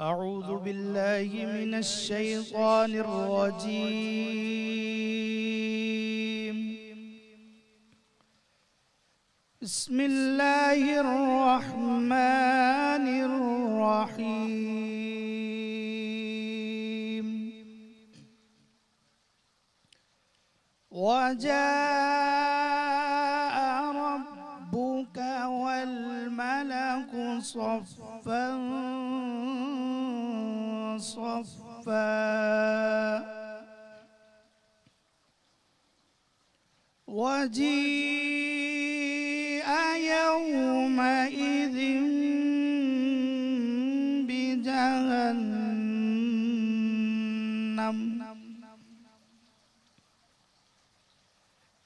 أعوذ بالله من الشيطان الرجيم بسم الله الرحمن الرحيم وجاء ربك والملك صفا صفا وجيء يومئذ بجهنم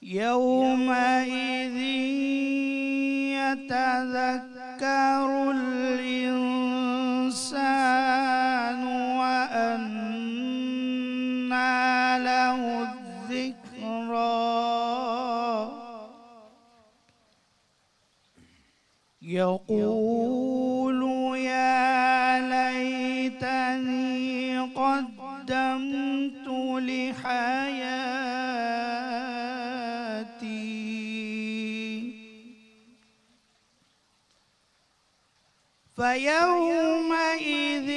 يومئذ يتذكر الإنسان وأنى له الذكرى يقول يا ليتني قدمت لحياتي فيومئذ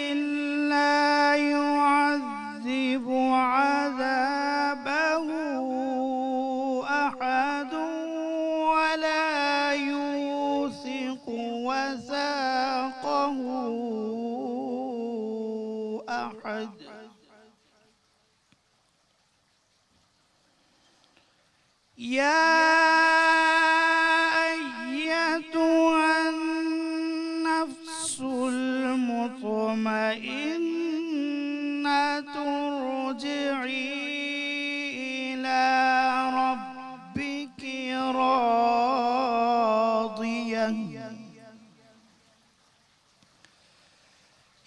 لا يعذب عذابه أحد ولا يوثق وثاقه أحد إن ترجعي إلى ربك راضية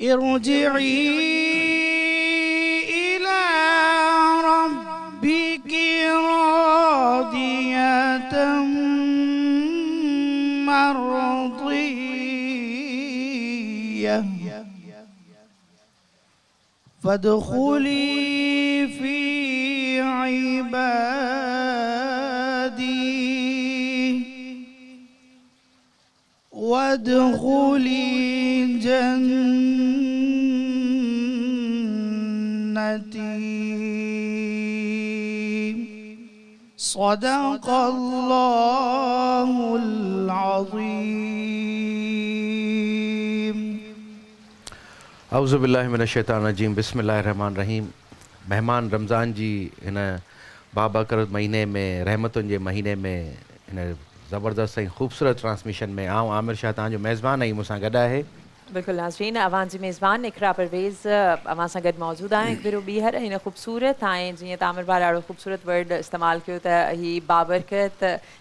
ارجعي إلى ربك راضية مرضية فادخلي في عبادي وادخلي جنتي صدق الله العظيم। औज़ुबिल्लाहि मिनश्शैतानिर्रजीम बिस्मिल्लाहिर्रहमानिर्रहीम। मेहमान रमज़ान जी हिन बाबरकत महीने में रहमतुनि जे महीने में हिन ज़बरदस्त ऐं ख़ूबसूरत ट्रांसमिशन में आऊं आमिर शाह तव्हांजो मेज़बान ऐं मूंसां गॾु आहे। बिल्कुलु नाज़रीन, आवाज़ जी मेज़बान इकरा परवेज़ अवां सां गॾु मौजूदु आहे। हिकु भेरो ॿीहर हिन ख़ूबसूरत ऐं जीअं त आमिर भाउ ॾाढो ख़ूबसूरत वर्ड इस्तेमालु कयो त हीअ बाबरकत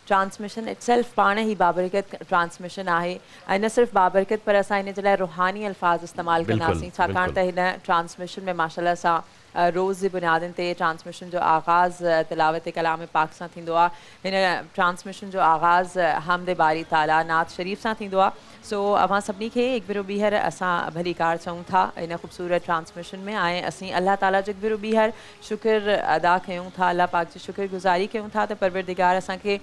ट्रांसमिशन इटसेल्फ पाण ई बाबरकत ट्रांसमिशन आहे ऐं न सिर्फ़ु बाबरकत पर असां हिन जे लाइ रुहानी अल्फाज़ इस्तेमालु कंदासीं, छाकाणि त हिन ट्रांसमिशन में माशाल्लाह सां रोज़ जी बुनियादनि ते ट्रांसमिशन जो आगाज़ तिलावत कलाम पाक सां थींदो आहे। हिन ट्रांसमिशन जो आगाज़ हमद बारी ताला नात शरीफ़ सां थींदो आहे। सो अवां सभिनी खे हिकु भेरो ॿीहर असां भली कार चऊं था हिन ख़ूबसूरत ट्रांसमिशन में ऐं असीं अल्लाह ताला जो हिकु भेरो ॿीहर शुक्र अदा कयूं था, अल्लाह पाक जी शुक्रगुज़ारी कयूं था त परवरदिगार असांखे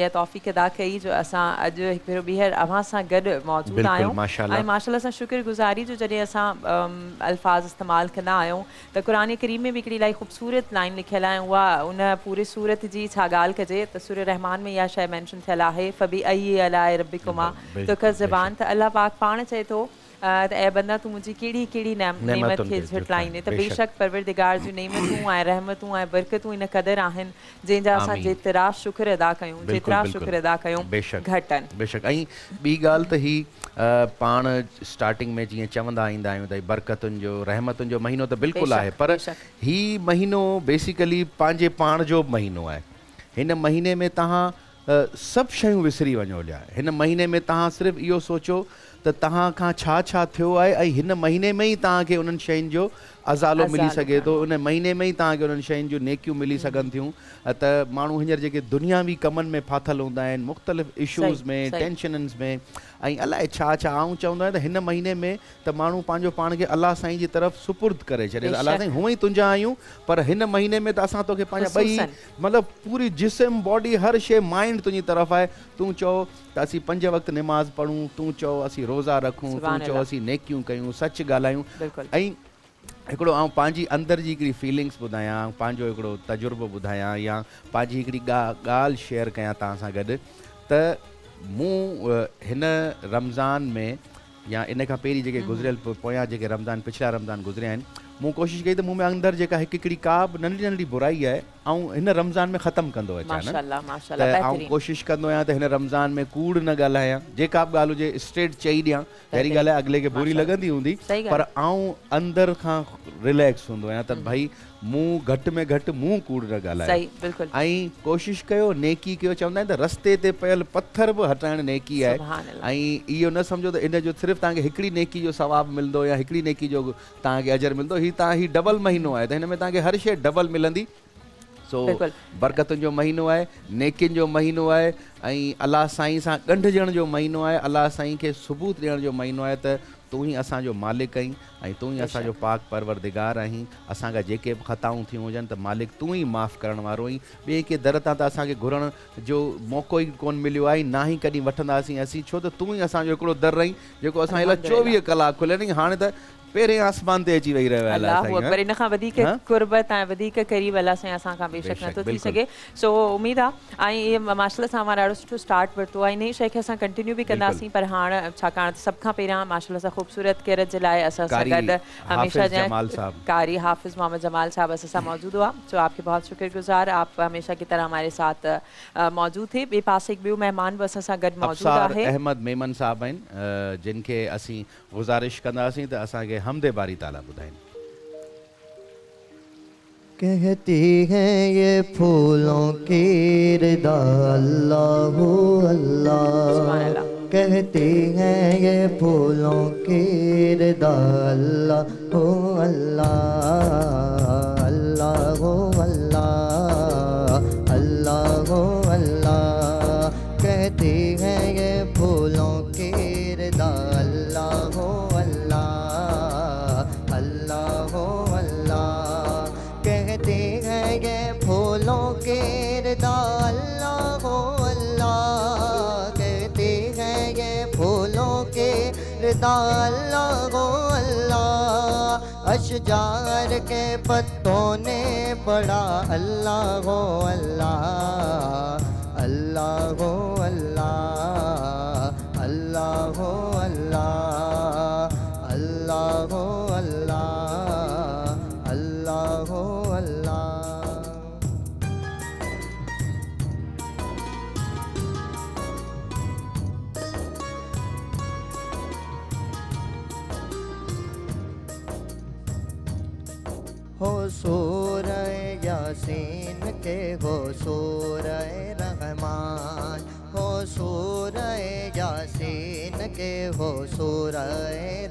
या तौफ़ीक़ अदा कई जो असां अॼु हिकु भेरो ॿीहर अवां सां गॾु मौजूदु आहियूं ऐं माशाल्लाह सां शुक्रगुज़ारी जो जॾहिं असां अल्फाज़ इस्तेमालु कंदा आहियूं त क़ुरान करीम में बि हिकिड़ी इलाही ख़ूबसूरत लाइन लिखियलु आहे, उहा उन पूरे सूरत जी छा ॻाल्हि कजे त सूर रहमान में इहा शइ मैंशन थियलु आहे फ़बी अई अलाए रब्बिकुमा तुख ज़बान, त अल्लाह पाक पाण चए थो त ऐं बंदा तूं मुंहिंजी कहिड़ी कहिड़ी नेमत खे झटलाईंदे, त बेशक परवरदिगार जूं नेमतूं ऐं रहमतूं ऐं बरकतूं इन क़दुरु आहिनि जंहिंजा असां जेतिरा शुक्र अदा कयूं घटनि बेशक। ऐं ॿी ॻाल्हि त हीअ पाण स्टार्टिंग में जीअं चवंदा ईंदा आहियूं त बरकतुनि जो रहमतुनि जो महीनो त बिल्कुलु आहे, पर हीउ महीनो बेसिकली पंहिंजे पाण जो महीनो आहे। हिन महीने में तव्हां सभु शयूं विसरी वञो, लिया हिन महीने में तव्हां सिर्फ़ु इहो सोचो त त तहां खां छा छा थियो आहे ऐं हिन महीने में ई तव्हांखे उन्हनि शयुनि जो अज़ालो मिली सघे थो, उन महीने में ई तव्हांखे उन्हनि शयुनि जूं नेकियूं मिली सघनि थियूं। त माण्हू हींअर जेके दुनियावी कमनि में फाथल हूंदा आहिनि, मुख़्तलिफ़ इशूज़ में, टेंशनन्स में ऐं अलाए छा छा, आऊं चवंदो आहियां त हिन महीने में त माण्हू पंहिंजो पाण खे अलाह साईं जी तरफ़ सुपुर्द करे छॾे। अलाह साईं हूअं ई तुंहिंजा आहियूं, पर हिन महीने में त असां तोखे पंहिंजा ॿई मतिलबु पूरी जिस्म, बॉडी, हर शइ, माइंड तुंहिंजी तरफ़ आहे। तूं चओ त असीं पंज वक़्त नमाज़ पढ़ूं, तूं चओ असीं रोज़ा रखूं, तूं चओ असीं नेकियूं कयूं, सच ॻाल्हायूं। ऐं हिकिड़ो आउं पंहिंजी अंदरि जी हिकिड़ी फीलिंग्स ॿुधायां, पंहिंजो हिकिड़ो तजुर्बो ॿुधायां या पंहिंजी हिकिड़ी ॻाल्हि शेयर कयां तव्हां सां गॾु। त मूं हिन रमज़ान में या इन खां पहिरीं जेके गुज़रियल पोयां जेके रमज़ान, पिछला रमज़ान गुज़रिया आहिनि, मूं कोशिशि कई त मूं में अंदरि जेका हिकु हिकिड़ी का बि नंढी नंढी बुराई आहे ऐं हिन रमज़ान में ख़तमु कंदो आहियां। ऐं कोशिशि कंदो आहियां त हिन रमज़ान में कूड़ न ॻाल्हायां, जेका बि ॻाल्हि हुजे स्ट्रेट चई ॾियां। अहिड़ी ॻाल्हि आहे अॻिले खे बुरी लॻंदी हूंदी, पर आउं अंदरि खां रिलैक्स हूंदो आहियां त भाई मूं घटि में घटि मूं कूड़ न ॻाल्हायां। ऐं कोशिशि कयो, नेकी कयो। चवंदा आहिनि त रस्ते ते पयल पत्थर बि हटाइण नेकी आहे। ऐं इहो न सम्झो त इन जो सिर्फ़ु तव्हांखे हिकिड़ी नेकी जो सवाबु मिलंदो या हिकिड़ी नेकी जो तव्हांखे अजर मिलंदो, हीउ तव्हां हीउ डबल महीनो आहे त हिन में तव्हांखे हर शइ डबल मिलंदी। सो बरकतुनि जो महीनो आहे, नेकियुनि जो महीनो आहे ऐं अलाह साईं सां ॻंढिजण जो महीनो आहे, अलाह साईं खे सबूत ॾियण जो महीनो आहे त तूं ई असांजो मालिक आहीं ऐं तूं ई असांजो पाक परवरदिगार आहीं। असांखां जेके बि ख़ताऊं थियूं हुजनि त मालिक तूं ई माफ़ु करण वारो आहीं। ॿिए कंहिं दर तां त असांखे घुरण जो मौक़ो ई कोन मिलियो आहे, ना ई कॾहिं वठंदासीं असीं, छो त तूं ई असांजो हिकिड़ो दर आहीं जेको असांजे लाइ 24 कलाक खुलियल आहीं। हाणे त पहिरें आसमान ते अची वही रहियो आहे अलाह साईं, पर इन खां वधीक कुर्बत ऐं वधीक क़रीब अलाह साईं असां खां बेशक नथो थी सघे। सो उमेद आहे ऐं इहे माशाल्लाह सां मां ॾाढो सुठो स्टार्ट वरितो आहे। इन ई शइ खे असां कंटिन्यू बि कंदासीं, पर हाणे छाकाणि त सभ खां पहिरां माशाल्लाह सां ख़ूबसूरत किरत जे लाइ असां सां गॾु हमेशह कारी हाफ़िज़ मोहम्मद जमाल साहब असां सां मौजूदु आहे। सो आपके बहुत शुक्रगुज़ार, आप हमेशह की तरह हमारे साथ मौजूद थे। ॿिए पासे हिकु ॿियो मेहमान बि असां सां गॾु मौजूदु आहे, अहमद मेमन साहब आहिनि, जिन खे असीं गुज़ारिश कंदासीं त असांखे हमदे बारी ताला बुधाएं। कहती है ये फूलों की रिदा अल्लाह अल्लाह, कहती है ये फूलों की रिदा अल्लाह अल्लाह अल्लाह अल्लाह अल्लाह अल्लाह, कहती है ये फूलों की रिदा अल्लाह अल्लाह अल्लाह, अशजार के पत्तों ने बड़ा अल्लाह अल्लाह अल्लाह अल्लाह अल्लाह अल्लाह अल्लाह अल्लाह अल्लाह अल्लाह। हो सूरह यासीन के, हो सूरह रहमान, हो सूरह यासीन के, हो सूरह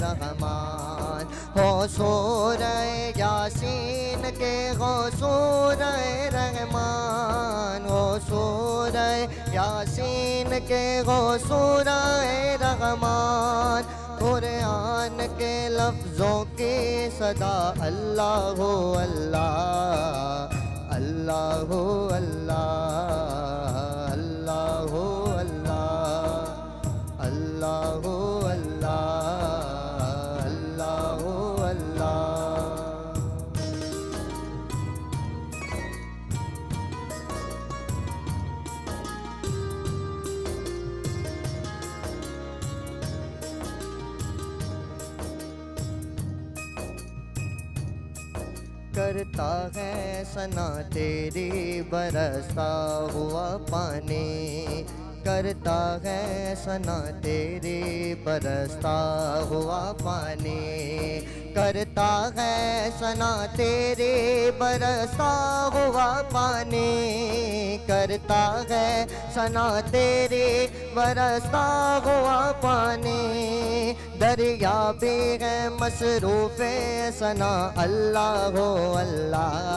रहमान, हो सूरह यासीन के, हो सूरह रहमान, हो सूरह यासीन के, हो सूरह रहमान, कुरान के लफ्ज़ों की सदा अल्लाह अल्लाह अल्लाह अल्लाह अल्लाह अल्लाह अल्लाह अल्लाह अल्लाह अल्लाह। करता है सना तेरी बरसा हुआ पानी, करता है सना तेरी बरसा हुआ पानी, करता है सना तेरे बरसा हुआ पानी, करता है सना तेरे बरसा हुआ पानी, दरियाबी है मसरूफ़ सना। अल्लाह हो अल्लाह,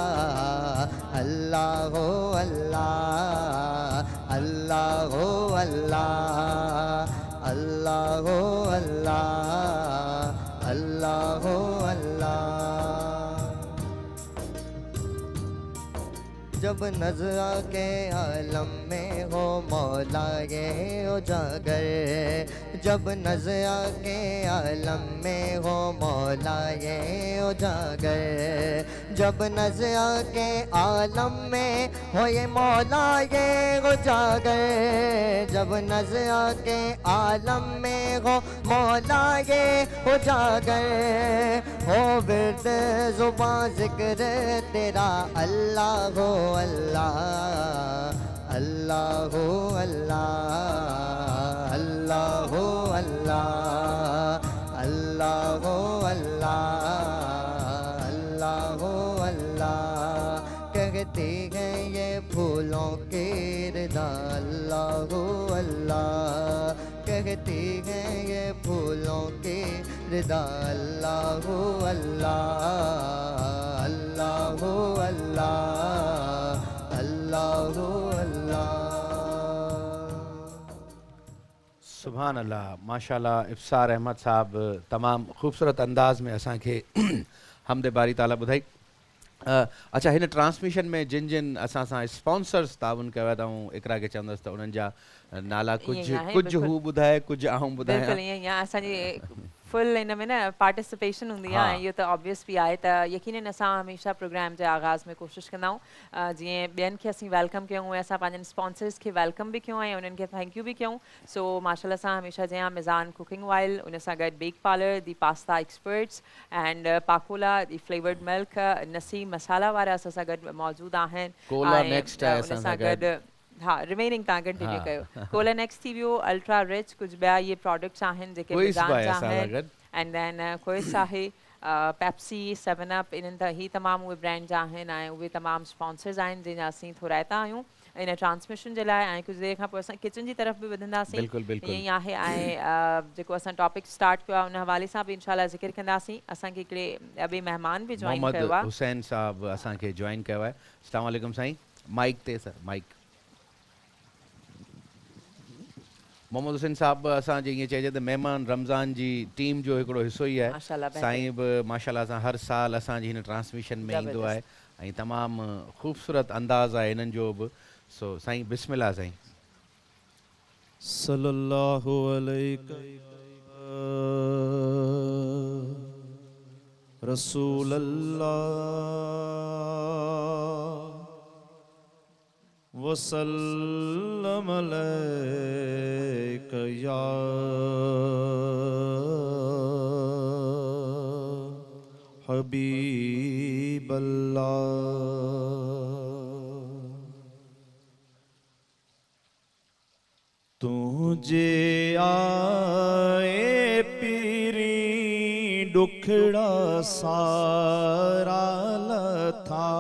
अल्लाह हो अल्लाह, अल्लाह हो अल्लाह, अल्लाह हो अल्लाह, अल्लाह हो अल्लाह। जब नजरा के आलम में हो मौला ये उजागर, जब नजरा के आलम में हो मौला ये उजागर, जब नजरा के आलम में हो ये मौला ये उजागर, जब नजरा के आलम में हो मौला ये उजागर। हो बिर्द जुबां जिक्र तेरा अल्लाह हो अल्लाह, अल्लाह हो अल्लाह, अल्लाह हो अल्लाह, अल्लाह हो अल्लाह, फूलों के रदा। अल्लाह हो अल्लाह, कहती हैं ये फूलों के रदा। अल्लाह हो अल्लाह, अल्लाह हो अल्लाह, अल्लाह हो अल्लाह। सुभान अल्लाह, माशाल्लाह। इफ्सार अहमद साहब तमाम खूबसूरत अंदाज़ में असांखे हमद बारी ताला बुधाई। अच्छा, हिन ट्रांसमिशन में जिन जिन असां सां स्पॉन्सर्स ताउन कया था, इकरा खे चवंदसि त उन्हनि जा नाला कुझु कुझु हू ॿुधाए कुझु आऊं ॿुधायां। बिल्कुलु ईअं या असांजी फुल इन में न पार्टिसिपेशन हूंदी आहे। इहो त ऑब्वियस बि आहे त यकीनन असां हमेशह प्रोग्राम जे आगाज़ में कोशिशि कंदा आहियूं जीअं ॿियनि खे असीं वेलकम कयूं ऐं असां पंहिंजनि स्पॉन्सर्स खे वेलकम बि कयूं ऐं उन्हनि खे थैंक्यू बि कयूं। सो माशाल्लाह सां हमेशह जंहिं मिज़ान कुकिंग ऑयल, उन सां गॾु bake parlour, the pasta experts and Pakola, the flavoured milk, Naseem मसाला वारा असां सां गॾु मौजूदु आहिनि। उन सां गॾु हाँ रिमेनिंग तव्हां कंटिन्यू कयो। कोला नेक्स्ट थी वियो, अल्ट्रा रिच, कुझु ॿिया इहे प्रोडक्ट्स आहिनि जेके एंड देन कोइस आहे, पेप्सी, सेवन अप, इन्हनि त ही तमामु उहे ब्रांड्स आहिनि ऐं उहे तमामु स्पॉन्सर्स आहिनि जंहिंजा असीं थोराइता आहियूं इन ट्रांसमिशन जे लाइ। ऐं कुझु देरि खां पोइ असां किचन जी तरफ़ बि वधंदासीं, ईअं ई आहे। ऐं जेको असां टॉपिक स्टार्ट कयो आहे उन हवाले सां बि इंशाल्लाह ज़िक्र कंदासीं। असांखे हिकिड़े ॿिए महिमान बि जॉइन कयो आहे, हुसैन साहिबु असांखे जॉइन कयो आहे। अस्सलामु अलैकुम साईं। माइक ते सर, माइक। मोहम्मद हुसैन साहब असांजे ईअं चइजे त मेहमान रमज़ान जी टीम जो हिकिड़ो हिसो ई आहे। साईं बि माशाल्लाह सां हर साल असांजी हिन ट्रांसमिशन में ईंदो आहे ऐं तमामु ख़ूबसूरत अंदाज़ आहे हिननि जो बि। सो साईं बिस्मिल्लाह साईं। सल्लल्लाहु अलैहि रसूल अल्लाह वसल्लम अलैक या हबीब अल्लाह। तुझे आए पीरी दुखड़ा सारा लथा,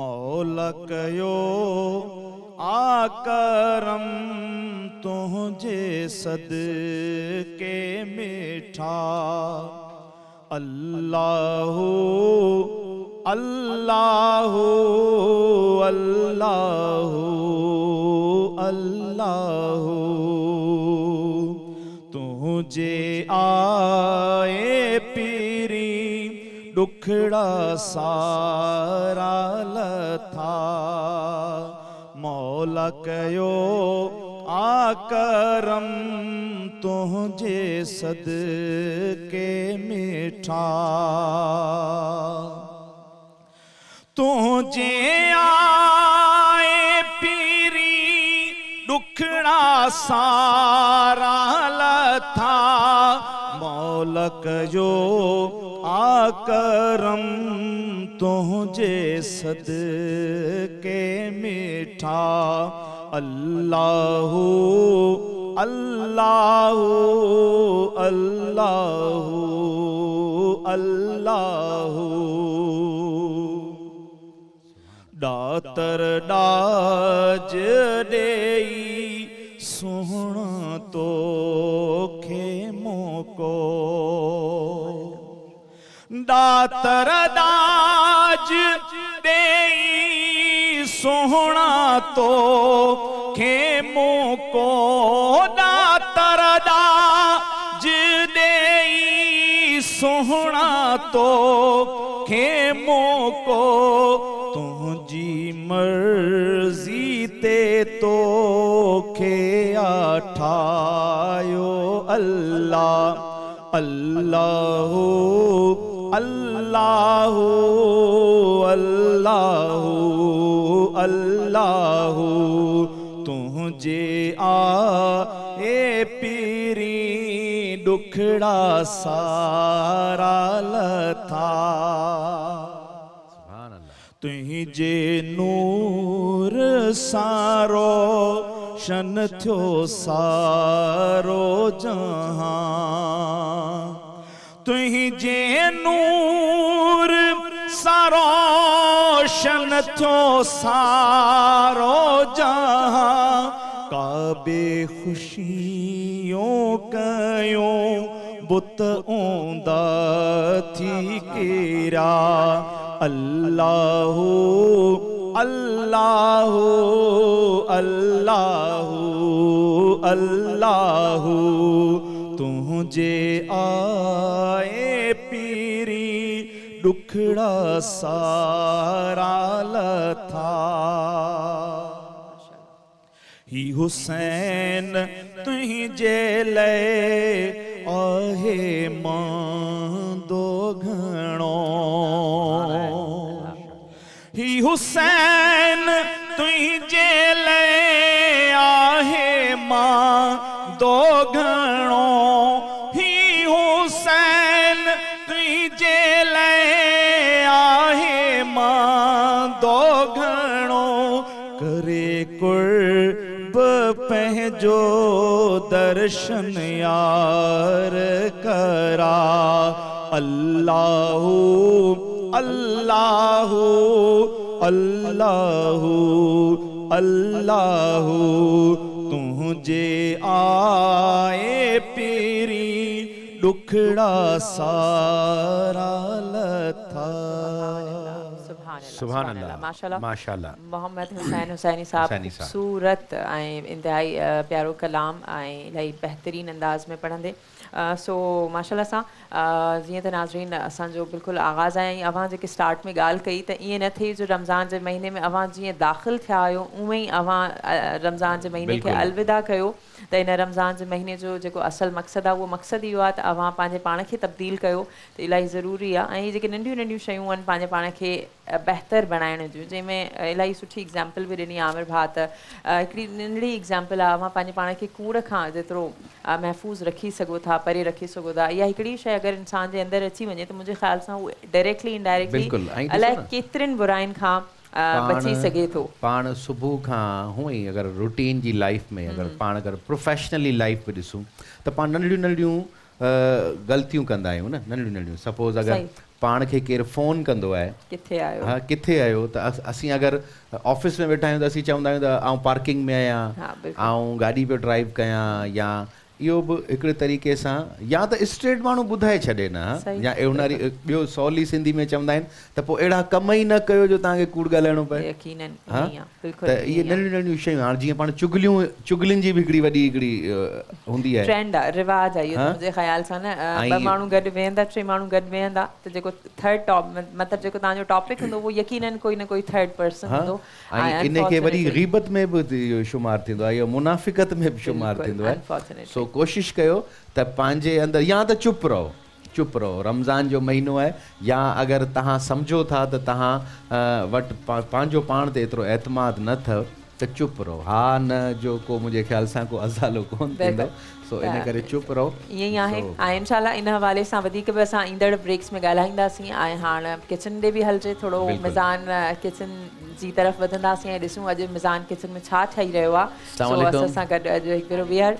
मौला कयो आकरम तुझे सदके मिठा। अल्लाहु अल्लाहु अल्लाहु अल्लाहु, तुझे आए पीरी दुखड़ा सारा लथा, मौला कयो आकरम तुझे सदके मिठा। तुझे आए पीरी दुखड़ा सारा लथा, मौला कयो आकरम तुझे सदके मिठा। अल्लाहु अल्लाहु अल्लाहु अल्लाहु, दातर दाज देई सोहणा तो तरदाज देई सोहना तो खेमो को तरदाज देई सोहना तो खेमो को तुझी मर्जी ते तो खे आठायो अल्लाह अल्लाहु अल्लाहु अल्लाहु अल्लाहु तुझे ए पीरी दुखड़ा सारा लथा तुझे नूर सारो शन थो सारो जहां तुझे नूर सारो शन थो सारो जहां काबे खुशियों कयो बुत ओंदा थी केरा अल्लाहु अल्लाहु अल्लाहु अल्लाहु तुझे आए पीरी दुखड़ा सारा लथा ही हुसैन तुझे ले आहे मांदो घणो ही हुसैन तुझे ले आहे मांदो घणो ही हुसैन तुझे ले आहे मांदो घणो करे कुर्ब पहजो दर्शन यार करा अल्लाहु अल्लाहु अल्लाहु अल्लाहु तुझे आए पीरी दुखड़ा सारा लथा सुभान अल्लाह माशाल्लाह माशाल्लाह मोहम्मद हुसैन हुसैनी साहब खूबसूरत ऐं इंतहाई प्यारो कलाम ऐं इलाही बेहतरीन अंदाज़ में पढ़ंदे सो माशाल्लाह सां जीअं त नाज़रीन असांजो बिल्कुलु आगाज़ आहे ऐं अवां जेके स्टार्ट में ॻाल्हि कई त ईअं न थिए जो रमज़ान जे महीने में अवां जीअं दाख़िल थिया आहियो उएं ई अवां रमज़ान जे महीने खे अलविदा कयो त इन रमज़ान जे महीने जो जेको असल मक़सदु आहे उहो मक़सदु इहो आहे त अवां पंहिंजे पाण खे तब्दील कयो त इलाही ज़रूरी आहे ऐं इहे जेके नंढियूं नंढियूं शयूं आहिनि पंहिंजे पाण खे बहितर बणाइण जूं जंहिंमें इलाही सुठी एग्ज़ाम्पल बि ॾिनी आमिर भाउ त हिकिड़ी नंढड़ी एग्ज़ाम्पल आहे अवां पंहिंजे पाण खे कूड़ खां जेतिरो महफ़ूज़ रखी सघो था परे रखी सघो था इहा हिकिड़ी शइ अगरि इंसान जे अंदरि अची वञे त मुंहिंजे ख़्याल सां उहो डायरेक्टली इनडायरेक्टली अलाए केतिरनि बुराइनि खां बची सके तो पान सुबह खां हुआ ही अगर रूटीन जी लाइफ में अगर पान अगर प्रोफेशनली लाइफ में दिसूँ तो पान नंढियूं नंढियूं गलतियूं कंदा आहियूं न नंढियूं नंढियूं सपोज अगर पान के केर फोन कंदो आहे किथे आयो हां किथे आयो तो असी अगर ऑफिस में बैठा आहियूं तो असी चवंदा आहियूं त आऊं पार्किंग में आहियां आऊं गाड़ी पे ड्राइव कया या यो भी एक तरीके से या तो स्ट्रेट मानू बुधाए छे ना या एवनारी बो सौली सिंधी में चवंदा तो अड़ा कम ही न कयो जो तक कूड़ गालो पे यकीनन हां तो ये नन्ही नन्ही शय हां जी पान चुगलियों चुगलिन जी बिगड़ी वडी एकड़ी हुंदी है ट्रेंड है रिवाज है ये मुझे ख्याल से ना ब मानू गड वेंदा टे मानू गड वेंदा तो जो थर्ड टॉप मतलब जो ताजो टॉपिक हुंदो वो यकीनन कोई ना कोई थर्ड पर्सन हुंदो इने के वडी गीबत में भी शुमार थिंदो है मुनाफिकत में भी शुमार थिंदो है सो कोशिश कयो त पंहिंजे अंदर या तो चुप रहो रमज़ान जो महीनो है या अगर तहां समझो था तो तहां वट पंहिंजो पाण ते एतिरो एतमाद न अथव तो चुप रहो हाँ न जो को मुझे ख्याल से को अज़ालो कोन थींदो सो इन करे चुप रहो यही आहे ऐं इंशाल्लाह इन हवाले से वधीक बि असां ईंदड़ ब्रेक्स में ॻाल्हाईंदासीं ऐं हाणे किचन डे बि हलजे थोड़ो मिज़ान किचन जी तरफ वधंदासीं ऐं ॾिसूं अॼु मिज़ान किचन में छा ठही रहियो आहे सो असां गॾु अॼु हिकु भेरो वेहर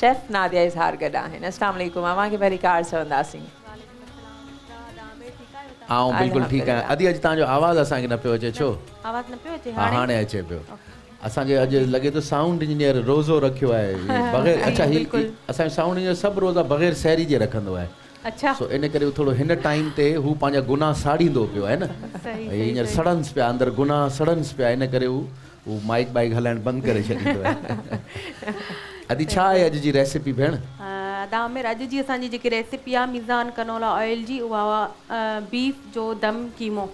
शेफ नादिया इज़हार गॾु आहिनि अस्सलाम वालेकुम अवां खे पहिरीं कार चवंदासीं आऊं बिल्कुलु ठीकु आहियां अदी अॼु तव्हांजो आवाज़ असांखे न पियो अचे छो आवाज़ न पियो अचे हाणे अचे पियो असांखे अॼु लॻे थो साउंड इंजीनियर रोज़ो रखियो आहे बग़ैर अच्छा ही असांजो साउंड इंजीनियर सभु रोज़ा बग़ैर सहरी जे रखंदो आहे अच्छा सो इन करे थोड़ो हिन टाइम ते हु पांजा गुनाह साड़ींदो पियो है न हींअर सड़न्स पिया अंदर गुनाह सड़न्स पिया इन करे हु माइक बाइक हलाइण बंद करे छॾींदो आहे। अदी छा आहे अॼु जी रेसिपी भेण? दाम में अॼु जी असांजी जेकी रेसिपी आहे मिज़ान कनोला ऑयल जी उहा बीफ जो दम कीमो।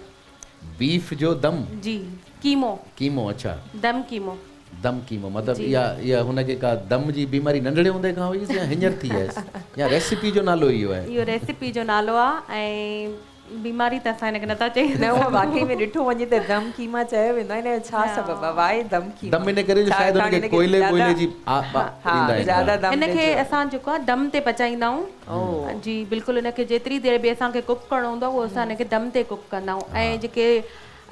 बीफ जो दम जी कीमो कीमो अच्छा दम कीमो दम कीमो मतलब या हुन के का दम जी बीमारी नंढड़े हुंदे का हुई या हिंजर थी है या रेसिपी जो नालो इयो है यो रेसिपी जो नालो आ ए बीमारी त असा न नता चाहिए न वो वाकई में डिठो वने त दम कीमा चाहे वेंदा ने छा सबब वाई दम कीमा दम ने करे शायद उनके कोयले कोयले जी हां ज्यादा दम ने इनके असा जो का दम ते पचाइंदा हूं जी बिल्कुल इनके जेतरी देर भी असा के कुक करणो हुंदो वो असा ने दम ते कुक करना हूं ए जेके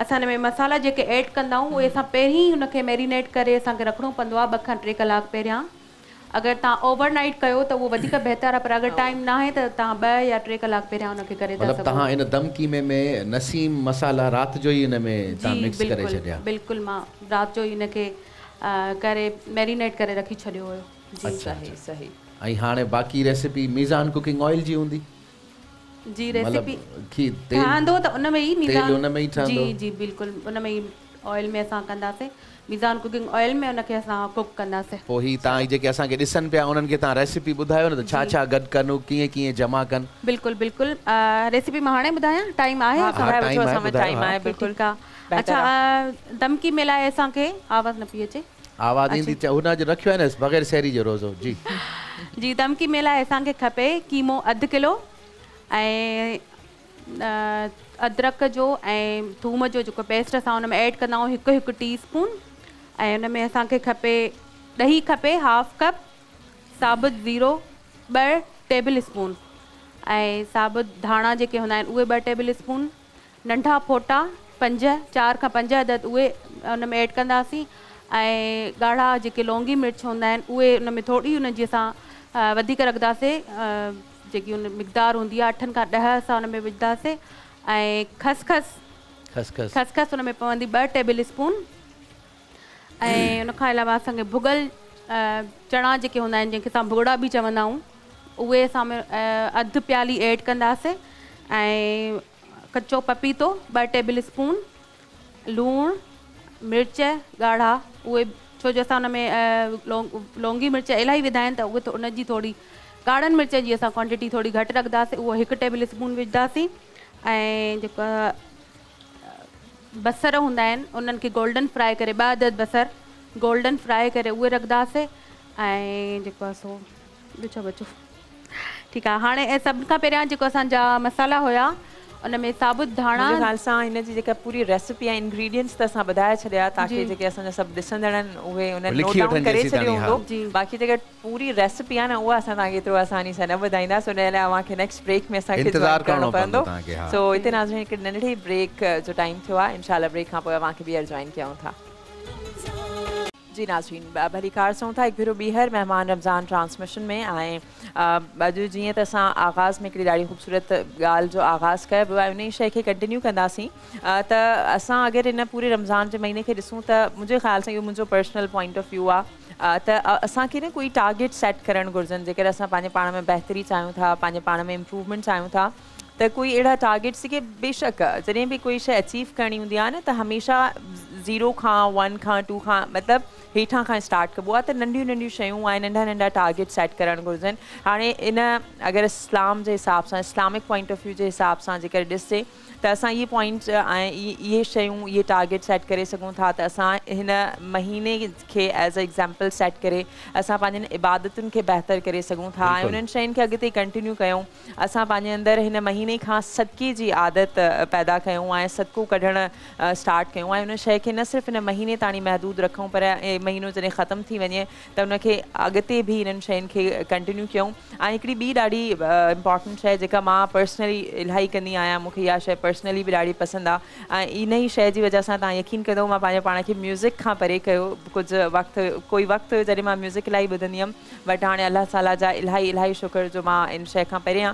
असन में मसाला जेके ऐड कंदा हूं वे असा पेही उनके मैरिनेट करे असा के रखणो पंदो आ 2-3 कलाक पेरिया। अगर ता ओवरनाइट कयो तो वो वधिक बेहतर है पर अगर टाइम ना है तो ता 2 या 3 कलाक पेरिया उनके करे ता मतलब ता इन दम कीमे में नसीम मसाला रात जो ही इन में ता मिक्स करे छडिया। बिल्कुल मां रात जो इनके करे मैरिनेट करे रखी छडियो हो। सही सही आई हाने बाकी रेसिपी मिज़ान कुकिंग ऑयल जी हुंदी जी रेसिपी की तेल ठांदो त उन में ही मिज़ान तेल उन में ही ठांदो जी जी बिल्कुल उन में ही ऑयल में असा कंदा से मिज़ान कुकिंग ऑयल में उन के असा कुक कंदा से पोही ता जे के असा के दिसन पे उनन के ता रेसिपी बुधायो न त छा छा गड कनो किए किए जमा कन। बिल्कुल बिल्कुल रेसिपी में हाने बुधाया टाइम आहे समय बचो समय टाइम आहे बिल्कुल का अच्छा दमकी मिलाए असा के आवाज न पिए छे आवाज इंदी हुना जो रखियो न बगैर शहरी जो रोजो जी जी दमकी मिलाए असा के खपे कीमो आधा किलो अदरक जो थूम जो पेस्ट अस उन में ऐड कंदा आहियूं 1-1 टीस्पून ए उन में असा के खपे दही खपे हाफ कप साबुत जीरो 2 टेबल स्पून ए साबुत धाणा जेके हुंदा आहिनि उहे 2 टेबल स्पून नंढा फोटा 4 खां 5 अदद उहे उन में ऐड कंदासीं ए गाढ़ा जेके लौंगी मिर्च हुंदा आहिनि उहे उन में थोरी उन जी असां वधीक रखंदासीं जेकी उन मिकदार हुंदी आहे 8 खां 10 असां उन में विझंदासीं ऐं खसखस खसखस खसखस उन में पवंदी 2 टेबल स्पून ऐं उन खां अलावा असांखे भुगल चणा जेके हुंदा आहिनि जंहिंखे असां भुगड़ा बि चवंदा आहियूं उहे असां में अधु प्याली ऐड कंदासीं ऐं कचो पपीतो 2 टेबल स्पून लूणु मिर्च ॻाढ़ा उहे छो जो असां उन में लौंगी मिर्च इलाही विधा आहिनि त उहे उन जी थोरी गाढ़न मिर्च जी असा क्वांटिटी थोड़ी घट रखदास वो 1 टेबल स्पून विझदासी बसर हुंदा आहिनि उन्हनि खे गोल्डन फ्राई करे 2 अदद बसर गोल्डन फ्राई करे उहे रखदासीं ऐं जेको सो बचो बचो ठीक है। हाँ सब पैर जो असा मसाला हुआ उन में साबुत धाणा खालसा इन जी जेका पूरी रेसिपी या इंग्रेडिएंट्स त असा बताया छड्या ताकि जेके असा सब दिसंदड़न उहे उन नोट डाउन करे छडियो हो बाकी जेका पूरी रेसिपी आ ना वो असा ताके तो आसानी से न बताइंदा सो नेला वा के नेक्स्ट ब्रेक में असा के इंतजार करनो पवंदो सो इते नाज़रीन के नंढे ब्रेक जो टाइम थियो आ इंशाल्लाह ब्रेक खां पोइ वा के भी जॉइन कियाऊं था जी नाज़रीन भली कार सो था एक भेरो बीहर मेहमान रमज़ान ट्रांसमिशन में आए अज जी त असा आगाज़ में ढी खूबसूरत गाल जो आगाज़ कयो आहे उन शे के कंटिन्यू कंदासीं त असा अगर इन पूरे रमज़ान के महीने के ॾिसूं त मुझे ख्याल से यो मुझो पर्सनल पॉइंट ऑफ व्यू आ त असा के न कोई टारगेट सेट करणु घुर्जन जेकर असा पंहिंजे पाण में बेहतरी चाहियूं था पंहिंजे पाण में इम्प्रूवमेंट चाहियूं था तो कोई अड़ा टारगेट्स के बेशक जैसे भी कोई शे अचीव करनी होंगी न तो हमेशा 0 खां 1 खां 2 खां मतलब हेठा खां स्टार्ट कबो आ तो नंढियूं नंढियूं शयूं आहिनि नंढा नंढा टारगेट सेट करणु घुर्जनि। हाणे इन अगरि इस्लाम के हिसाब से इस्लामिक पॉइंट ऑफ व्यू के हिसाब से जेकर ॾिसे त असां ये पॉइंट्स ये शयूं ये टारगेट सेट करे सघूं था त असां हिन महीने के एज अ एग्जाम्पल सेट करे असां पंहिंजनि इबादतुनि खे बेहतर करे सघूं था ऐं उन्हनि शयुनि खे अॻिते कंटिन्यू कयूं असां पंहिंजे अंदरि हिन महीने खां सदके जी आदत पैदा कयूं ऐं सदको कढणु स्टार्ट कयूं ऐं उन शइ खे न सिर्फ़ु हिन महीने ताणी महदूद रखूं पर महीनो जॾहिं ख़त्म थी वञे त उनखे अॻिते बि हिननि शयुनि खे कंटिन्यू कयूं ऐं हिकिड़ी ॿी ॾाढी इंपॉर्टेंट शइ जेका मां पर्सनली इलाही कंदी आहियां मूंखे इहा शइ पर्सनली भी ढी पसंद आ इन ही शय की वजह से यकीन कदो मैं पाने पान के म्यूज़िक का परे कर कुछ वक्त कोई वक्त हो जैसे मैं म्यूज़िक इलाही बुदी हम बट हाँ अल्लाह ताला जा इलाही इलाही शुक्र जो मैं इन शय का परे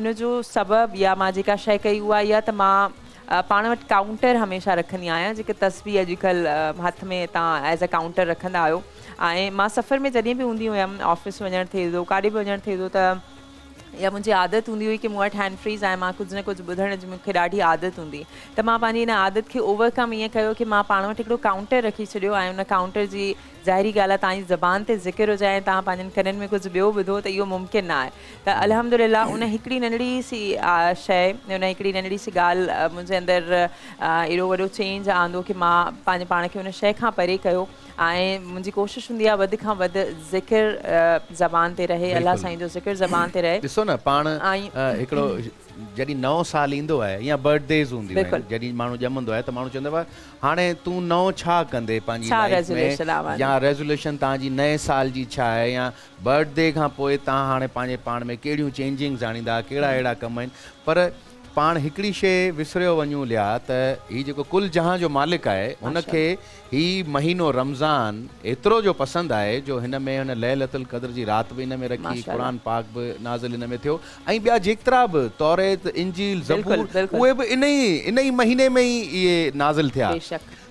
उनजो सबब या मैं जी शय कई हुआ या तो मां पाण वटि काउंटर हमेशा रखंदी आहियां जेके तस्वीर अॼुकल्ह हथ में तव्हां एज़ अ काउंटर रखंदा आहियो ऐं मां सफ़र में जॾहिं बि हूंदी हुयमि ऑफिस वञणु थिए थो काॾे बि वञणु थिए थो त या मुझे आदत हूँ हुई कि मूं वटि हैंड फ्रीज़ आए, मां कुछ न कुछ बुधण जी मूंखे ॾाढी आदत हूंदी, त मां पंहिंजी इन आदत के ओवरकम ये कयो कि मां पाण वटि हिकिड़ो काउंटर रखी छॾियो ऐं उन काउंटर जी ज़ाहिरी ॻाल्हि आहे तव्हांजी ज़बान ते ज़िक्र हुजाए, तव्हां पंहिंजनि कननि में कुझु ॿियो ॿुधो, त इहो मुमकिन न आहे। त अल्हम्दुलिल्लाह उन हिकिड़ी नंढड़ी सी शइ, उन हिकिड़ी नंढड़ी सी ॻाल्हि मुंहिंजे अंदरि एॾो वॾो चेंज आंदो कि मां पंहिंजे पाण खे उन शइ खां परे कयो आए। मुझी कोशिश होंगी वध खां वध ज़िक्र ज़बान ते रहे, अल्लाह साईं जो ज़िक्र ज़बान ते रहे। दिसो न पाण एकड़ो जड़ी नौ साल इंदो है या बर्थडेज होंगी जड़ी मानू जमंदो है तो मानू चंदो है हाने तू नौ छा कंदे पांजी लाइफ में, या रेजोल्यूशन ताजी नए साल जी छा है, या बर्थडे खां पोए ता हाने पांजे पाण में केड़ियों चेंजिंग्स आणींदा, केड़ा एड़ा कम आइन। पर पान हिकड़ी शे विसरियो वञूं लिया त ही जेको कुल जहां जो मालिक आहे उनखे ही महीनो रमज़ान एतिरो जो पसंदि आहे जो हिन में हुन लैलतुल क़द्र जी रात बि हिन में रखी, क़ुरान पाक बि नाज़िल हिन में थियो ऐं ॿिया जेतिरा बि तौरेत इंजील ज़बूर उहे बि इन ई महीने में ई इहे नाज़िल थिया।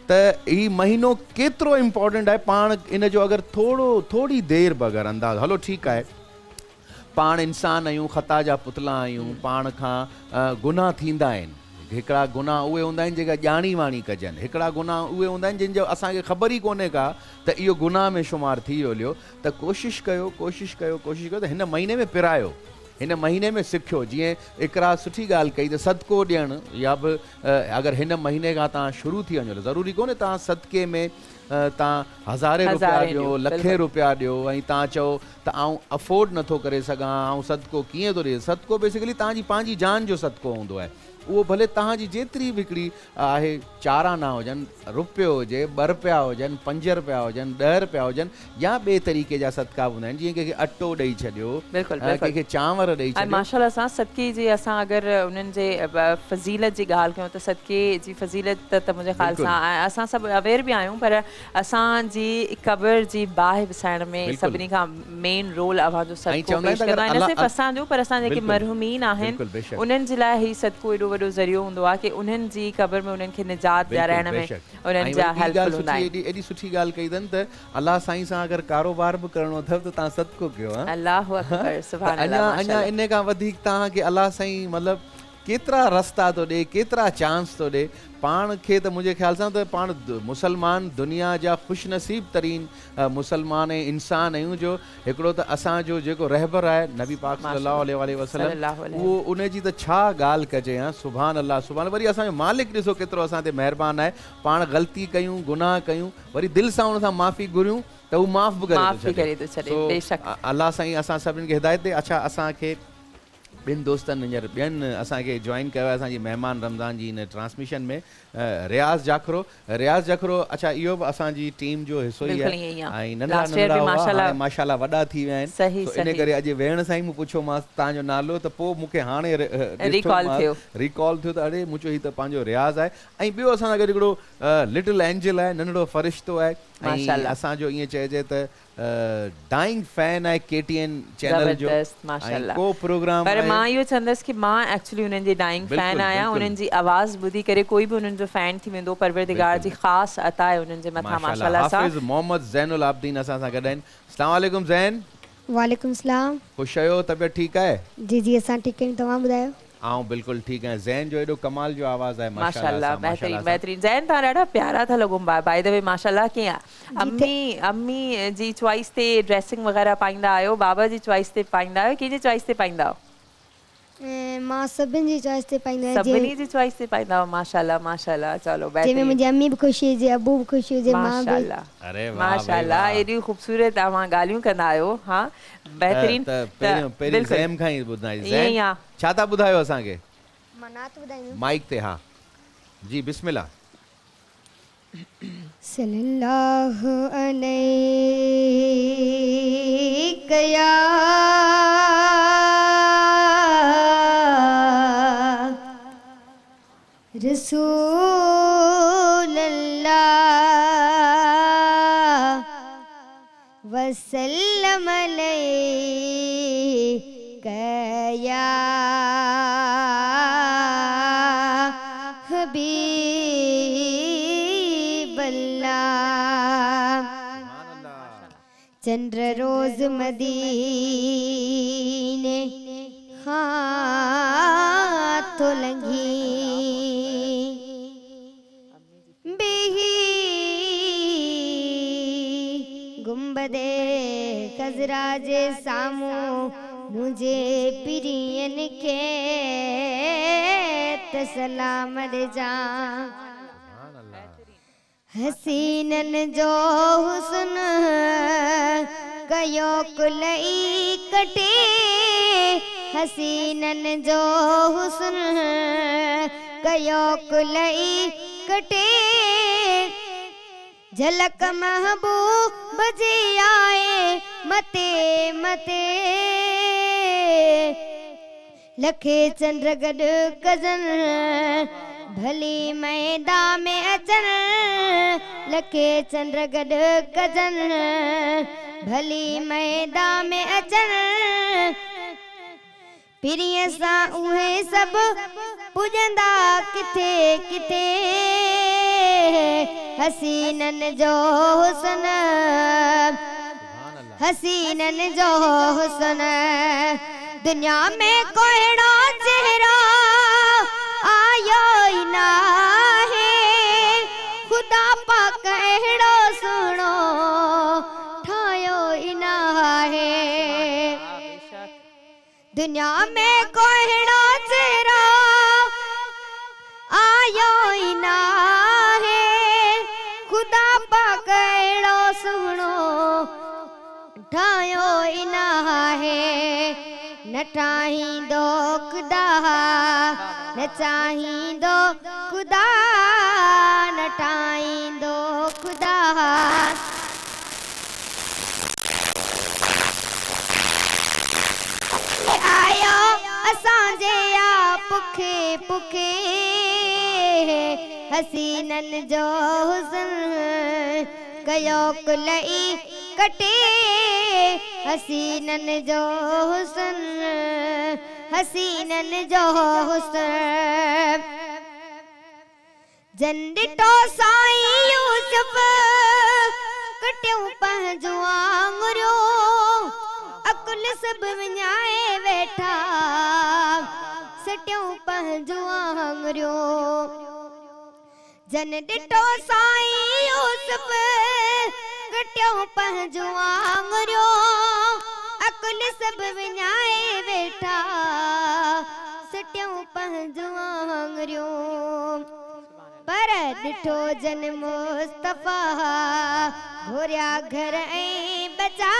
तो ये महीनों केतिरो इम्पोर्टेंट आहे पान इन जो अगर थोड़ी देर बगैर अंदाज हलो ठीक है पान इंसान आयूँ, खता जा पुतला आयूँ, पान का गुनाह थींदा आहिनि। हिकिड़ा गुनाह उहे हूंदा आहिनि जेका ॼाणी वाणी कजनि, हिकिड़ा गुनाह उहे हूंदा आहिनि जिन जो असांखे ख़बर ई कोन्हे का त इहो गुनाह में शुमार थी वियो। त कोशिश कयो त हिन महीने में पिरायो, इन महीने में सिखो। जी इकरा सुठी गाल कई तो सदको दियन या भी अगर इन महीने का तुम शुरू थी वो जरूरी को सदके में हज़ारे रुपया दियो, लखे रुपया दियो, चो तो आऊँ अफोर्ड नथो करे सका, आऊँ सदको किए तो दे। सदको बेसिकली तांजी पांजी जान जो सदको होंदो है, वो भले तहांजी जेतरी बिकड़ी आहे चारा ना होजन, रुपयो हुए, ब रुपया हुजन, 5 रुपया हुजन, 10 रुपया हुजन, या बे तरीके जा सदका हूँ जी के अटो दई छो के चावर दई छो। माशाल्लाह सा सदके जी असा अगर उनन जे फजीलत जी गाल क्यों तो सदके जी फजीलत त मुझे ख्याल सा असा सब अवेयर भी आयूँ, पर असा जी कब्र जी बाह वसाण में सबनी का मेन रोल अवा जो सदको पेश करना है, न सिर्फ असा जो पर असा जेके मरहुमीन आहन उनन जे लाए ही सदको एडो जरियो होंदो आहे कि उन्हनि जी कब्र में उन्हनि खे निजात ॾियाराइण में उन्हनि जा हेल्पफुल हूंदा आहिनि। एॾी सुठी ॻाल्हि कई अथनि त अल्लाह साईं सां अगरि कारोबार बि करणो अथव त तव्हां सदको कयो। अल्लाहु अकबर, सुभान अल्लाह। अञा इन खां वधीक तव्हांखे अल्लाह साईं मतिलबु केतिरा रस्ता तो दे, केतिरा चांस तो दे। पान के तो मुझे ख्याल से पान मुसलमान दुनिया जा खुशनसीब तरीन मुसलमान इंसान आयूँ जो एकड़ो तो असा जो रहबर है नबी पाक सल्लल्लाहु अलैहि वसल्लम वो उन जी तो छा गाल कजे। हाँ सुभान अल्लाह सुभान। वरी असा मालिक दिसो केतरो असा ते मेहरबान है, पान गलती क्यों गुनाह क्यों वरी दिल से उन माफ़ी घुरूँ तो वो माफ़ भी करे। अल्लाह साईं असा सभी के हिदायत दे। अच्छा असा बिन दोस्तन हिंसर बियन असा के जॉइन किया असा मेहमान रमज़ान जी इन ट्रांसमिशन में रियाज़ जाखरो। अच्छा यो भी असा जी टीम जो हिस्सो ही है, नंढा माशाल्लाह वड़ा थी वे तो इन करे अज वेण साई मु पूछो मां ता जो नालो तो पो मुके हाने रिकॉल थियो तो अरे मुचो ही तो पांजो रियाज़ है। ए बियो असा अगर एकड़ो लिटिल एंजल है, नंढड़ो फरिश्तो है माशाल्लाह। असा जो ये चेजे तो डाइंग फैन है केटीएन चैनल जो माशाल्लाह को प्रोग्राम। पर मां यो चंदस कि मां एक्चुअली उनन जी डाइंग फैन आया, उनन जी आवाज बुधी करे कोई भी उनन जो फैन थी वेंदो परवरदिगार जी खास अता है उनन जे मथा माशाल्लाह। हाफिज मोहम्मद ज़ैन उल-आबदीन असा सा गडन। अस्सलाम वालेकुम ज़ैन। वालेकुम सलाम। खुश आयो, तबीयत ठीक है? जी जी असा ठीक है, तमा बुधायो। आऊँ बिल्कुल ठीक है। जैन जो एडो कमाल जो आवाज़ है माशाल्लाह, बेहतरीन। जैन ता ॾाढा प्यारा था लगो बाय द वे माशाल्लाह। कीअं अम्मी जी चॉइस ते ड्रेसिंग वगैरह पाईंदा आयो, बाबा जी चॉइस ते पाईंदा आयो, कंहिंजी चॉइस ते पाईंदा आयो? मां सभिनि जी चॉइस ते पाईंदा आहियां, सभिनि जी चॉइस ते पाईंदा आहियां माशाल्लाह माशाल्लाह। चलो बेहतरीन। जंहिंमें मुंहिंजी अम्मी बि ख़ुशि हुई, जे अबू बि ख़ुशि हुई, जे मां बि माशाल्लाह। अरे वाह माशाल्लाह, एॾी खूबसूरत तव्हां ॻाल्हियूं कंदा आहियो। हां बेहतरीन। त पहिरीं ज़ैम खां ई ॿुधाई। ज़ैम छा था ॿुधायो असांखे? मां नात ॿुधाईंदमि माइक ते। हां जी बिस्मिल्लाह। सल्लल्लाहु अलैहि या रसूल अल्लाह वसल्लम अलैका या हबीब अल्लाह। चंद्र रोज मदीने मुझे प्रियन के तसलाम जा हसीनन जो हुस्न कयो कुलई कटे हसीनन जो हुस्न कयो कुलई कटे झलक महबूब जी आए मते मते लखे चंद्र गड कजन भली मैदा में अचन लखे चंद्र गड कजन भली मैदा में अचन प्रिय सा उहे सब पुजंदा किथे किथे हसीनन जो हुसन हसीनन जो हुसन दुनिया में कोई अहिड़ो चेहरा आयो ई न है खुदा पाक अहिड़ो सुनो ठायो ई न है दुनिया में कोई अहिड़ो चेहरा आयो ई न है खुदा पाक अहिड़ो सुनो ठायो ई न है न चाही दो खुदा न चाही दो खुदा न चाही दो खुदा आयो असां जे आ पुखे पुखे हसीनन जो हुस्न कयो कुलई कटे हसीनन जो हुस्न हसीनन जो हुस्न जन डिटो साईं यूसुफ कटियूं पंहिंजूं आङुरियूं अकुल सभु विञाए वेठा सटियूं पंहिंजूं आङुरियूं जन डिटो साईं यूसुफ कटियूं पंहिंजूं आङुरियूं अकुल सब विञाए वेठा सटियूं पंहिंजूं आङुरियूं पर ॾिठो जन मुस्तफ़ा घुरिया घर ऐं बचा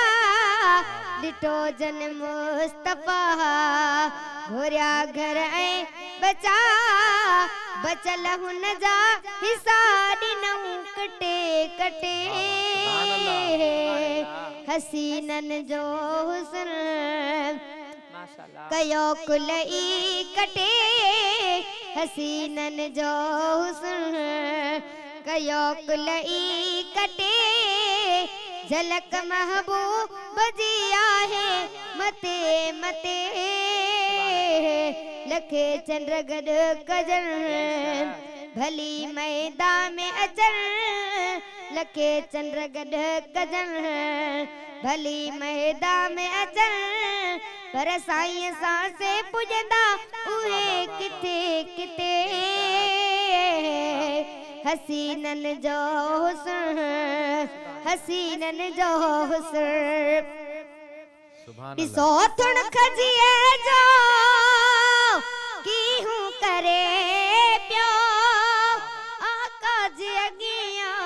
ॾिठो जन मुस्तफ़ा घुरिया घर ऐं बचा बचल हुन जा हिसा ॾिनऊं कटे कटे हसीनन जो हुस्न कयो कुलई कटे हसीनन जो हुस्न कयो कुलई कटे झलक महबूब जी आहे मते मते लखे चंद्र गड कजन भली मैदा में अचन लखे चंद्र गड कजन भली मैदा में अचन पर साईं सां से पुजंदा उहे किथे किथे हसीनन जो हुस्न हसीनन जो हुस्न ॾिसो थुण खजीअ जो कीहूं करे पियो आका जे अॻियां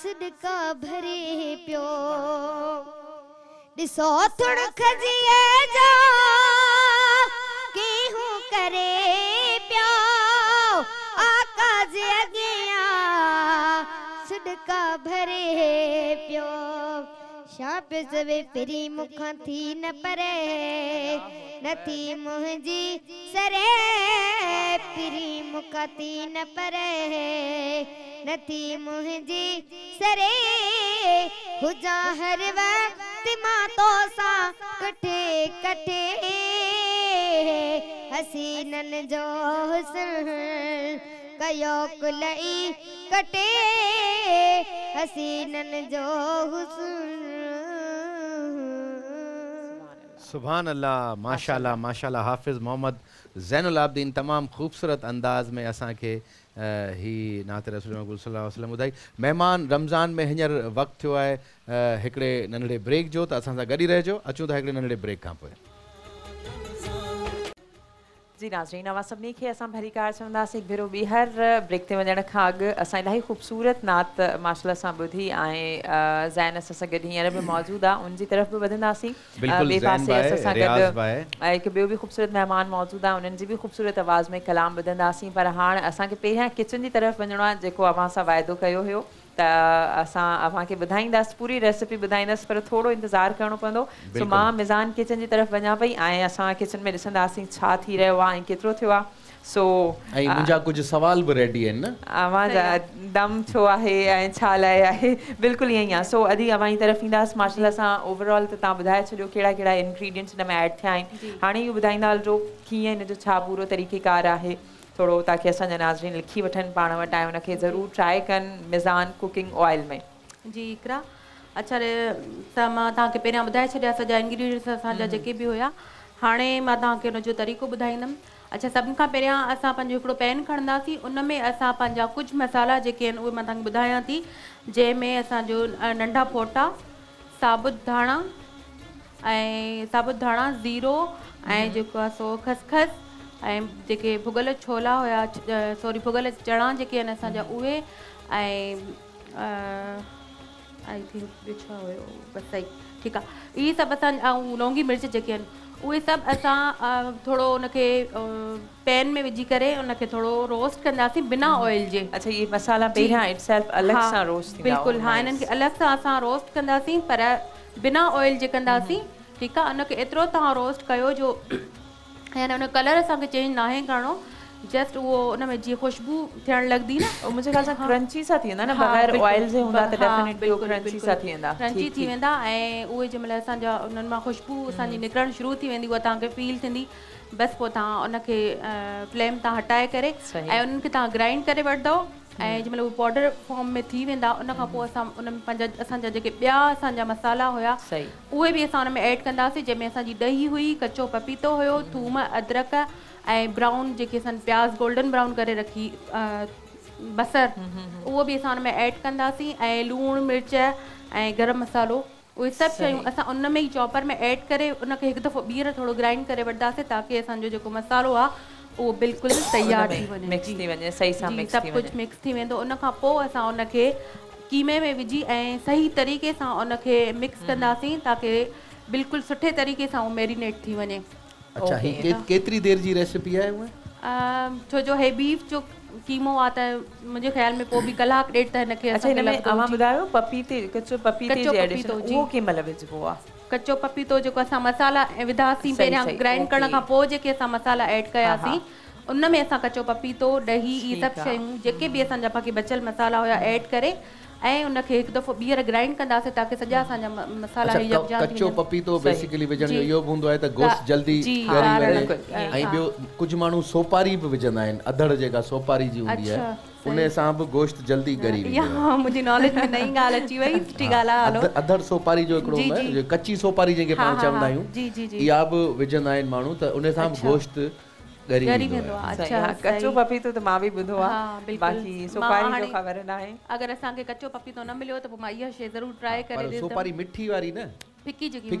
सदका भरे पियो ॾिसो थुण खजीअ जो कीहूं करे पियो आका जे अॻियां सदका भरे पियो शाप जवे पेरी मुखा थी न परे न थी मुझी सरे पेरी मुखा थी न परे न थी मुझी सरे हुजा हर वक्त मां तो सा कटे कटे हसीनन जो हुस्न कयो कुलई कटे हसीनन जो हुस्न सुभान अल्लाह, माशाल्लाह माशाल्लाह। हाफिज़ मोहम्मद ज़ैन उल-आबिदीन तमाम खूबसूरत अंदाज़ में असांखे ही नात रसूल सल्लल्लाहु अलैहि वसल्लम ॿुधाई। महिमान रमज़ान में हींअर वक़्तु थियो आहे हिकिड़े नंढड़े ब्रेक जो, त असां सां गॾु ई रहिजो। अचूं था हिकिड़े नंढड़े ब्रेक खां पोइ। जी नाज़रीन, आवाज़ सभिनी खे असां भरी कार चवंदासीं। हिकु भेरो ॿीहर ब्रेक ते वञण खां अॻु असां इलाही ख़ूबसूरत नात माशाल्लाह सां ॿुधी ऐं ज़ैन असां सां गॾु हींअर बि मौजूदु आहे, उनजी तरफ़ बि वधंदासीं। ॿिए पासे असां सां गॾु हिकु ॿियो बि ख़ूबसूरत महिमान मौजूदु आहे, उन्हनि जी बि ख़ूबसूरत आवाज़ में कलाम ॿुधंदासीं। पर हाणे असांखे पहिरियां किचन जी तरफ़ वञिणो आहे, जेको अव्हां सां वाइदो कयो हुयो त असां अव्हांखे ॿुधाईंदासीं, पूरी रेसिपी ॿुधाईंदासीं, पर थोरो इंतज़ारु करिणो पवंदो। सो मां मिज़ान किचन जी तरफ़ वञा पई ऐं असां किचन में ॾिसंदासीं छा थी रहियो आहे ऐं केतिरो थियो आहे। सो ऐं मुंहिंजा कुझु सवाल बि रेडी आहिनि न, अव्हांजा दम छो आहे ऐं छा लाइ आहे, बिल्कुलु ईअं ई आहे। सो अदी अव्हांजी तरफ़ ईंदासीं माशाल्लाह सां ओवरऑल, त तव्हां ॿुधाए छॾियो कहिड़ा कहिड़ा इंग्रीडियंट्स हिन में ऐड थिया आहिनि। हाणे इहो ॿुधाईंदा हलिजो कीअं हिन जो छा पूरो तरीक़ेकार आहे, थोरो ताकि असांजा नाज़रीन लिखी वठनि पाण वटि ऐं उनखे ज़रूरु ट्राए कनि मिज़ान कुकिंग ऑयल में। जी इकरा, अच्छा त मां तव्हांखे पहिरियां ॿुधाए छॾिया सॼा इंग्रीडियंट्स असांजा जेके बि हुया। हाणे मां तव्हांखे हुनजो तरीक़ो ॿुधाईंदमि। अच्छा, सभिनि खां पहिरियां असां पंहिंजो हिकिड़ो पैन खणंदासीं, उन में असां पंहिंजा कुझु मसाला जेके आहिनि उहे मां तव्हांखे ॿुधायां थी, जंहिंमें असांजो नंढा फोटा, साबुत धाणा, ज़ीरो ऐं जेको आहे सो खसखस ऐं जेके भुगल छोला हुया, सॉरी भुगल चणा जेके आहिनि असांजा उहे, ऐं आई थिंक ॿियो छा हुयो, बसि ई ठीकु आहे। इहे सभु असां, ऐं लौंगी मिर्च जेके आहिनि उहे सभु असां थोरो उनखे पैन में विझी करे उनखे थोरो रोस्ट कंदासीं बिना ऑयल जे। अच्छा, इहे मसाला पहिरियां इटसेल्फ अलॻि सां रोस्ट थींदा? बिल्कुलु, हा इन्हनि खे अलॻि सां असां रोस्ट कंदासीं पर बिना ऑयल जे कंदासीं। ठीकु आहे, उनखे एतिरो तव्हां रोस्ट कयो जो यानी उन कलर असांखे चेंज नाहे करिणो, जस्ट उहो उन में जीअं ख़ुशबू थियणु लॻंदी न, मुंहिंजे ख़्याल सां क्रंची सां थी वेंदा न, बग़ैर ऑयल जे हूंदा त डेफिनेटली उहो क्रंची सां थी वेंदा, क्रंची थी वेंदा ऐं उहे जंहिं महिल असांजा उन्हनि मां ख़ुशबू असांजी निकिरणु शुरू थी वेंदी, उहा तव्हांखे फील थींदी। बसि पोइ तव्हां उनखे फ्लेम तां हटाए करे ऐं उन्हनि खे तव्हां ग्राइंड करे वठंदव ऐं जंहिं महिल उहे पाउडर फॉर्म में थी वेंदा, उनखां पोइ असां उन में पंहिंजा असांजा जेके ॿिया असांजा मसाला हुया उहे बि असां उन में ऐड कंदासीं, जंहिंमें असांजी ॾही हुई, कचो पपीतो हुयो, थूम, अदरक ऐं ब्राउन जेके असां प्याज गोल्डन ब्राउन करे रखी, बसर, उहो बि असां उन में ऐड कंदासीं ऐं लूणु, मिर्च ऐं गरम मसालो, उहे सभु शयूं असां उन में ई चॉपर में ऐड करे उनखे हिकु दफ़ो ॿीहर थोरो ग्राइंड करे वठंदासीं, ताकी असांजो जेको मसालो आहे उहो बिल्कुलु तयार थी वञे, मिक्स थी वञे सही सां, सभु कुझु मिक्स थी वेंदो। उनखां पोइ असां उनखे कीमे में विझी ऐं सही तरीक़े सां उनखे मिक्स कंदासीं, ताकी बिल्कुलु सुठे तरीक़े सां उहो मैरिनेट थी वञे। अच्छा, केतिरी देरि जी रेसिपी आहे उहा? छो जो हे बीफ जो कीमो आहे त मुंहिंजे ख़्याल में पोइ बि कलाक ॾेढ त हिनखे। अच्छा, हिन में तव्हां ॿुधायो पपीते, कचो पपीते जी एडिशन उहो कंहिं महिल विझिबो आहे? कचो पपीतो जेको असां मसाला विधासीं पहिरियां ग्राइंड करण खां पोइ जेके असां मसाला ऐड कयासीं, उन में असां कचो पपीतो, ॾही, इहे सभु शयूं जेके बि असांजा बाक़ी बचियल मसाला हुया ऐड करे ऐं उनखे हिकु दफ़ो ॿीहर ग्राइंड कंदासीं, ताकी सॼा असांजा मसाला कचो पपीतो बेसिकली विझण जो इहो बि हूंदो आहे त गोश्त जल्दी ॻरी वञे। ऐं ॿियो कुझु माण्हू सोपारी बि विझंदा आहिनि, अधड़ जेका सोपारी जी हूंदी आहे उन सां बि गोश्त जल्दी ॻरी वेंदो आहे। हा, मुंहिंजी नॉलेज में नई ॻाल्हि अची वई, सुठी ॻाल्हि आहे। हलो, अधड़ सोपारी जो हिकिड़ो कच्ची सोपारी जंहिंखे पाण चवंदा आहियूं, इहा बि विझंदा आहिनि माण्हू त उन सां बि गोश्त गरी वेंदो आहे। अच्छा, कचो पपीतो त मां बि ॿुधो आहे, बाक़ी सोपारी जो ख़बर न आहे। अगरि असांखे कचो पपीतो न मिलियो त पोइ मां इहा शइ ज़रूरु ट्राई करे ॾिसंदमि। सोपारी मिठी वारी न, फिकी जेका सोपारी आहे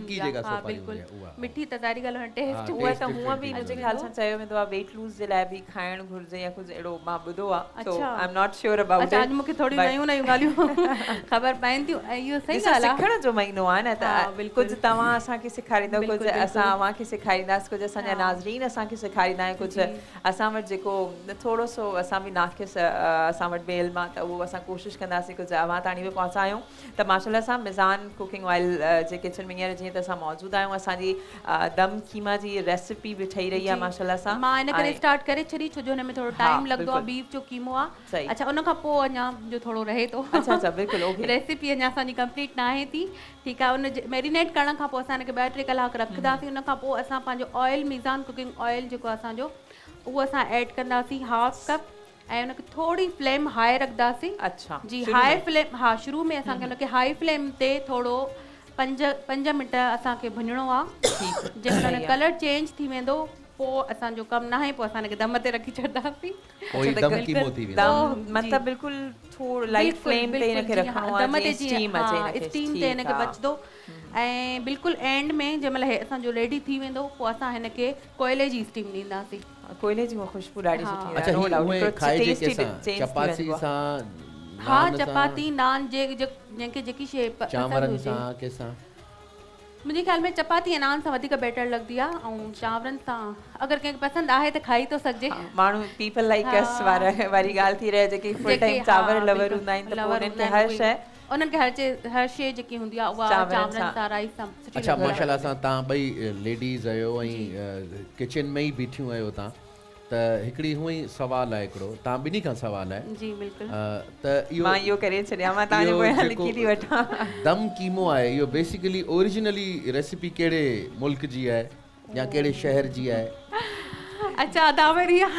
उहा मिठी त ज़ाहिरी ॻाल्हि आहे, टेस्ट उहा त हूअं बि मुंहिंजे ख़्याल सां चयो वेंदो आहे वेट लूज़ जे लाइ बि खाइणु घुरिजे या कुझु अहिड़ो मां ॿुधो आहे। So I am not sure about it. अॼु मूंखे थोरी नयूं ॻाल्हियूं ख़बर पवनि थियूं ऐं इहो सही ॻाल्हि आहे, सिखण जो महीनो आहे न, त कुझु तव्हां असांखे सेखारींदव, कुझु असां अव्हांखे सेखारींदासीं, कुझु असांजा नाज़रीन असांखे सेखारींदा आहिनि, कुझु असां वटि जेको थोरो सो असां बि नाक़िस असां वटि बि इल्म आहे त उहो असां कोशिशि कंदासीं कुझु अव्हां ताणी बि पहुचायूं। त माशाल्लाह सां मिज़ान कुकिंग ऑयल जे किचन में हींअर जीअं त असां मौजूदु आहियूं, असांजी दम कीमा जी रेसिपी बि ठही रही आहे माशाल्लाह सां। मां इन करे स्टार्ट करे छॾी छो जो हुन में थोरो टाइम लॻंदो आहे, बीफ जो कीमो आहे। अच्छा, उनखां पोइ अञा जो थोरो रहे थो। अच्छा, बिल्कुलु ओके, रेसिपी अञा असांजी कंप्लीट न आहे थी। ठीकु आहे, उन मैरिनेट करण खां पोइ असां हिनखे 2-3 कलाक रखंदासीं। उनखां पोइ असां पंहिंजो ऑयल, मिज़ान कुकिंग ऑयल जेको आहे असांजो उहो असां ऐड कंदासीं 1/2 कप ऐं उनखे थोरी फ्लेम हाई रखंदासीं। अच्छा जी, हाई फ्लेम, हा शुरू में असांखे उनखे हाई फ्लेम ते थोरो पंज मिनट असांखे भुञणो आहे। जेकॾहिं कलर चेंज थी वेंदो पोइ असांजो कमु न आहे, पोइ असांखे दम ते रखी छॾंदासीं। मतिलबु बिल्कुलु थोरो लाइट फ्लेम ते इनखे रखणो आहे, दम ते स्टीम अचे, स्टीम ते इनखे बचदो ऐं बिल्कुलु एंड में जंहिंमहिल हे असांजो रेडी थी वेंदो पोइ असां हिनखे कोयले जी स्टीम ॾींदासीं। कोयले जी ख़ुशबू ॾाढी सुठी आहे। चपाती सां हाँ, चपाती नान जेकी शे चावरन सा के सा मुझे ख्याल में चपाती नान सा वधिक बेटर लग दिया। और चावरन सा अगर के पसंद आए तो खाई तो सजे मानू पीपल लाइक अस वारी गाल थी रहे जेकी फुल टाइम चावर लवर हुंदा इन तो उनन के हर शय उनन के हर शय जेकी हुंदी आ वा चावरन सा राई सा। अच्छा माशाल्लाह सा ता भाई लेडीज आयो वही किचन में ही बैठी आयो ता त हिकड़ी हुई सवाल है एकड़ो ता बिनी का सवाल है जी बिल्कुल त यो मां यो करे छड्या मां ता जो बयान लिखी थी वठा। दम कीमो है यो बेसिकली ओरिजिनली रेसिपी केड़े मुल्क जी है या केड़े शहर जी है? अच्छा दावरिया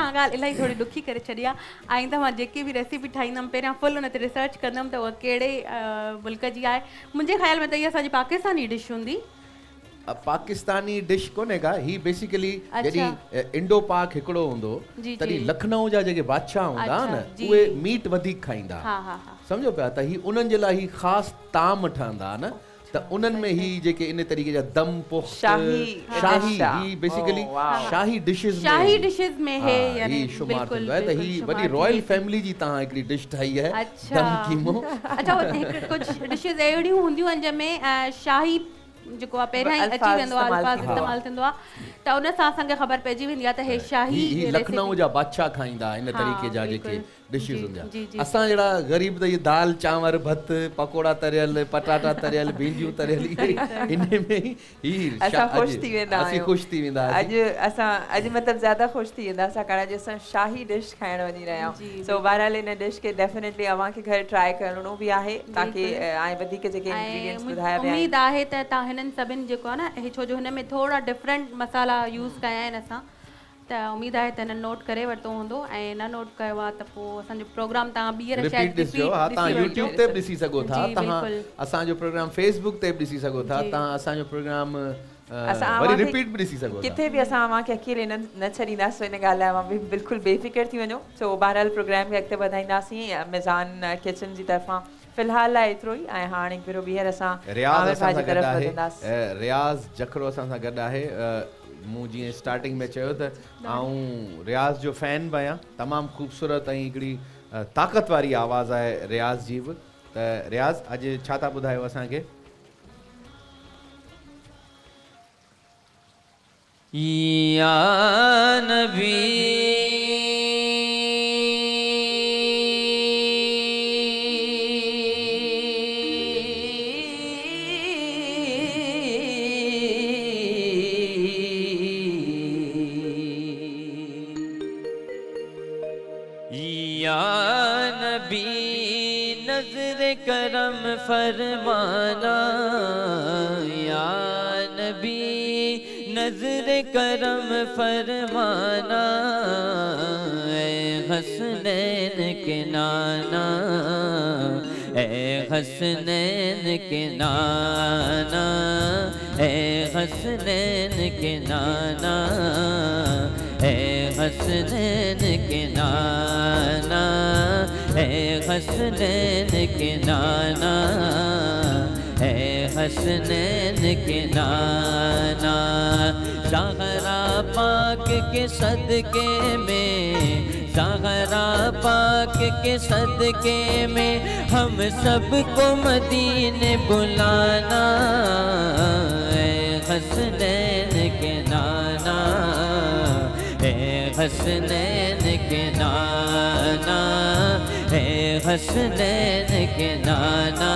ता गाल इलाई थोड़ी दुखी करे छड्या। आइंदा मां जेके भी रेसिपी ठाइनम पेरा फुल उन ते रिसर्च करनम त वो केड़े मुल्क जी है। मुझे ख्याल में त ये साजी पाकिस्तानी डिश हुंदी। पाकिस्तानी डिश कोने का ही बेसिकली जड़ी इंडो पाक हिकड़ो हुंदो तड़ी लखनऊ जा जेके बादशाह हुंदा न उहे मीट वधिक खाइंदा। हां हां हां समझो पिया त ही उनन जे लाइ खास ताम ठहंदा न त उनन में ही जेके इन तरीके जा दम पोख शाही ही बेसिकली शाही डिशेस में है यानी बिल्कुल त ही वडी रॉयल फैमिली जी ता एकड़ी डिश ठाई है दम कीमो। अच्छा कुछ डिशेस एड़ी हुंदियो अन में शाही जको पेरा अची वेंदो अल्फाज इस्तेमाल थंदो आ त उन सा संग खबर पेजी वेंदी आ त हे शाही लखनऊ जा बादशाह खाइंदा इन तरीके जा जेके डिशेस हुंदा। असा जड़ा गरीब त ये दाल चावर भत पकोड़ा तरियल पटाटा तरियल भिंडियूं तरियल इन में ही असा खुश थी वेंदा असी खुश थी वेंदा आज असा आज मतलब ज्यादा खुश थी वेंदा असा कारण जे असा शाही डिश खाइण वनी रहया। सो बहरहाल इन डिश के डेफिनेटली अवा के घर ट्राई करणो भी आहे ताकि आए वधी के जेके इंग्रेडिएंट्स बुधाया वे उम्मीद आहे त ता इन सबन जो ना हे छो जो में थोड़ा डिफरेंट मसाला यूज कया असा त उम्मीद है तन नोट करे वतो होंदो ए न नोट कयो त पो असन जो प्रोग्राम ता बीयर शायद दिसो। हां ता YouTube ते दिसी सको था ता असा जो प्रोग्राम Facebook ते दिसी सको था ता असा जो प्रोग्राम वरी रिपीट भी दिसी सको किथे भी असा वा के अकेले न छरीदा सो इन गाला वा बिल्कुल बेफिकर थी वनो। सो बहरहाल प्रोग्राम के अगते बधाइंदासी मेज़ान किचन जी तरफा फिलहाल आए थ्रो ही आए हाने बिरो बिहर असा रियाज भाई जी तरफ बदनास रियाज जखरो असा सा गडा है मु जी स्टार्टिंग में चयो त आऊं रियाज जो फैन बया तमाम खूबसूरत आई एकड़ी ताकत वाली आवाज है रियाज जी। त रियाज आज छाता बुधायो असा के या नबी करम फरमाना या नबी नजर करम फरमाना ऐ हसनैन के नाना ऐ हसनैन के नाना ऐ हसनैन के नाना ऐ हसनैन के नाना ऐ हसनैन के नाना ऐ हसनैन के नाना ज़हरा पाक के सदके में ज़हरा पाक के सदके में हम सबको मदीने बुलाना ऐ हसनैन के नाना ऐ हसनैन के नाना ऐ हसनैन के नाना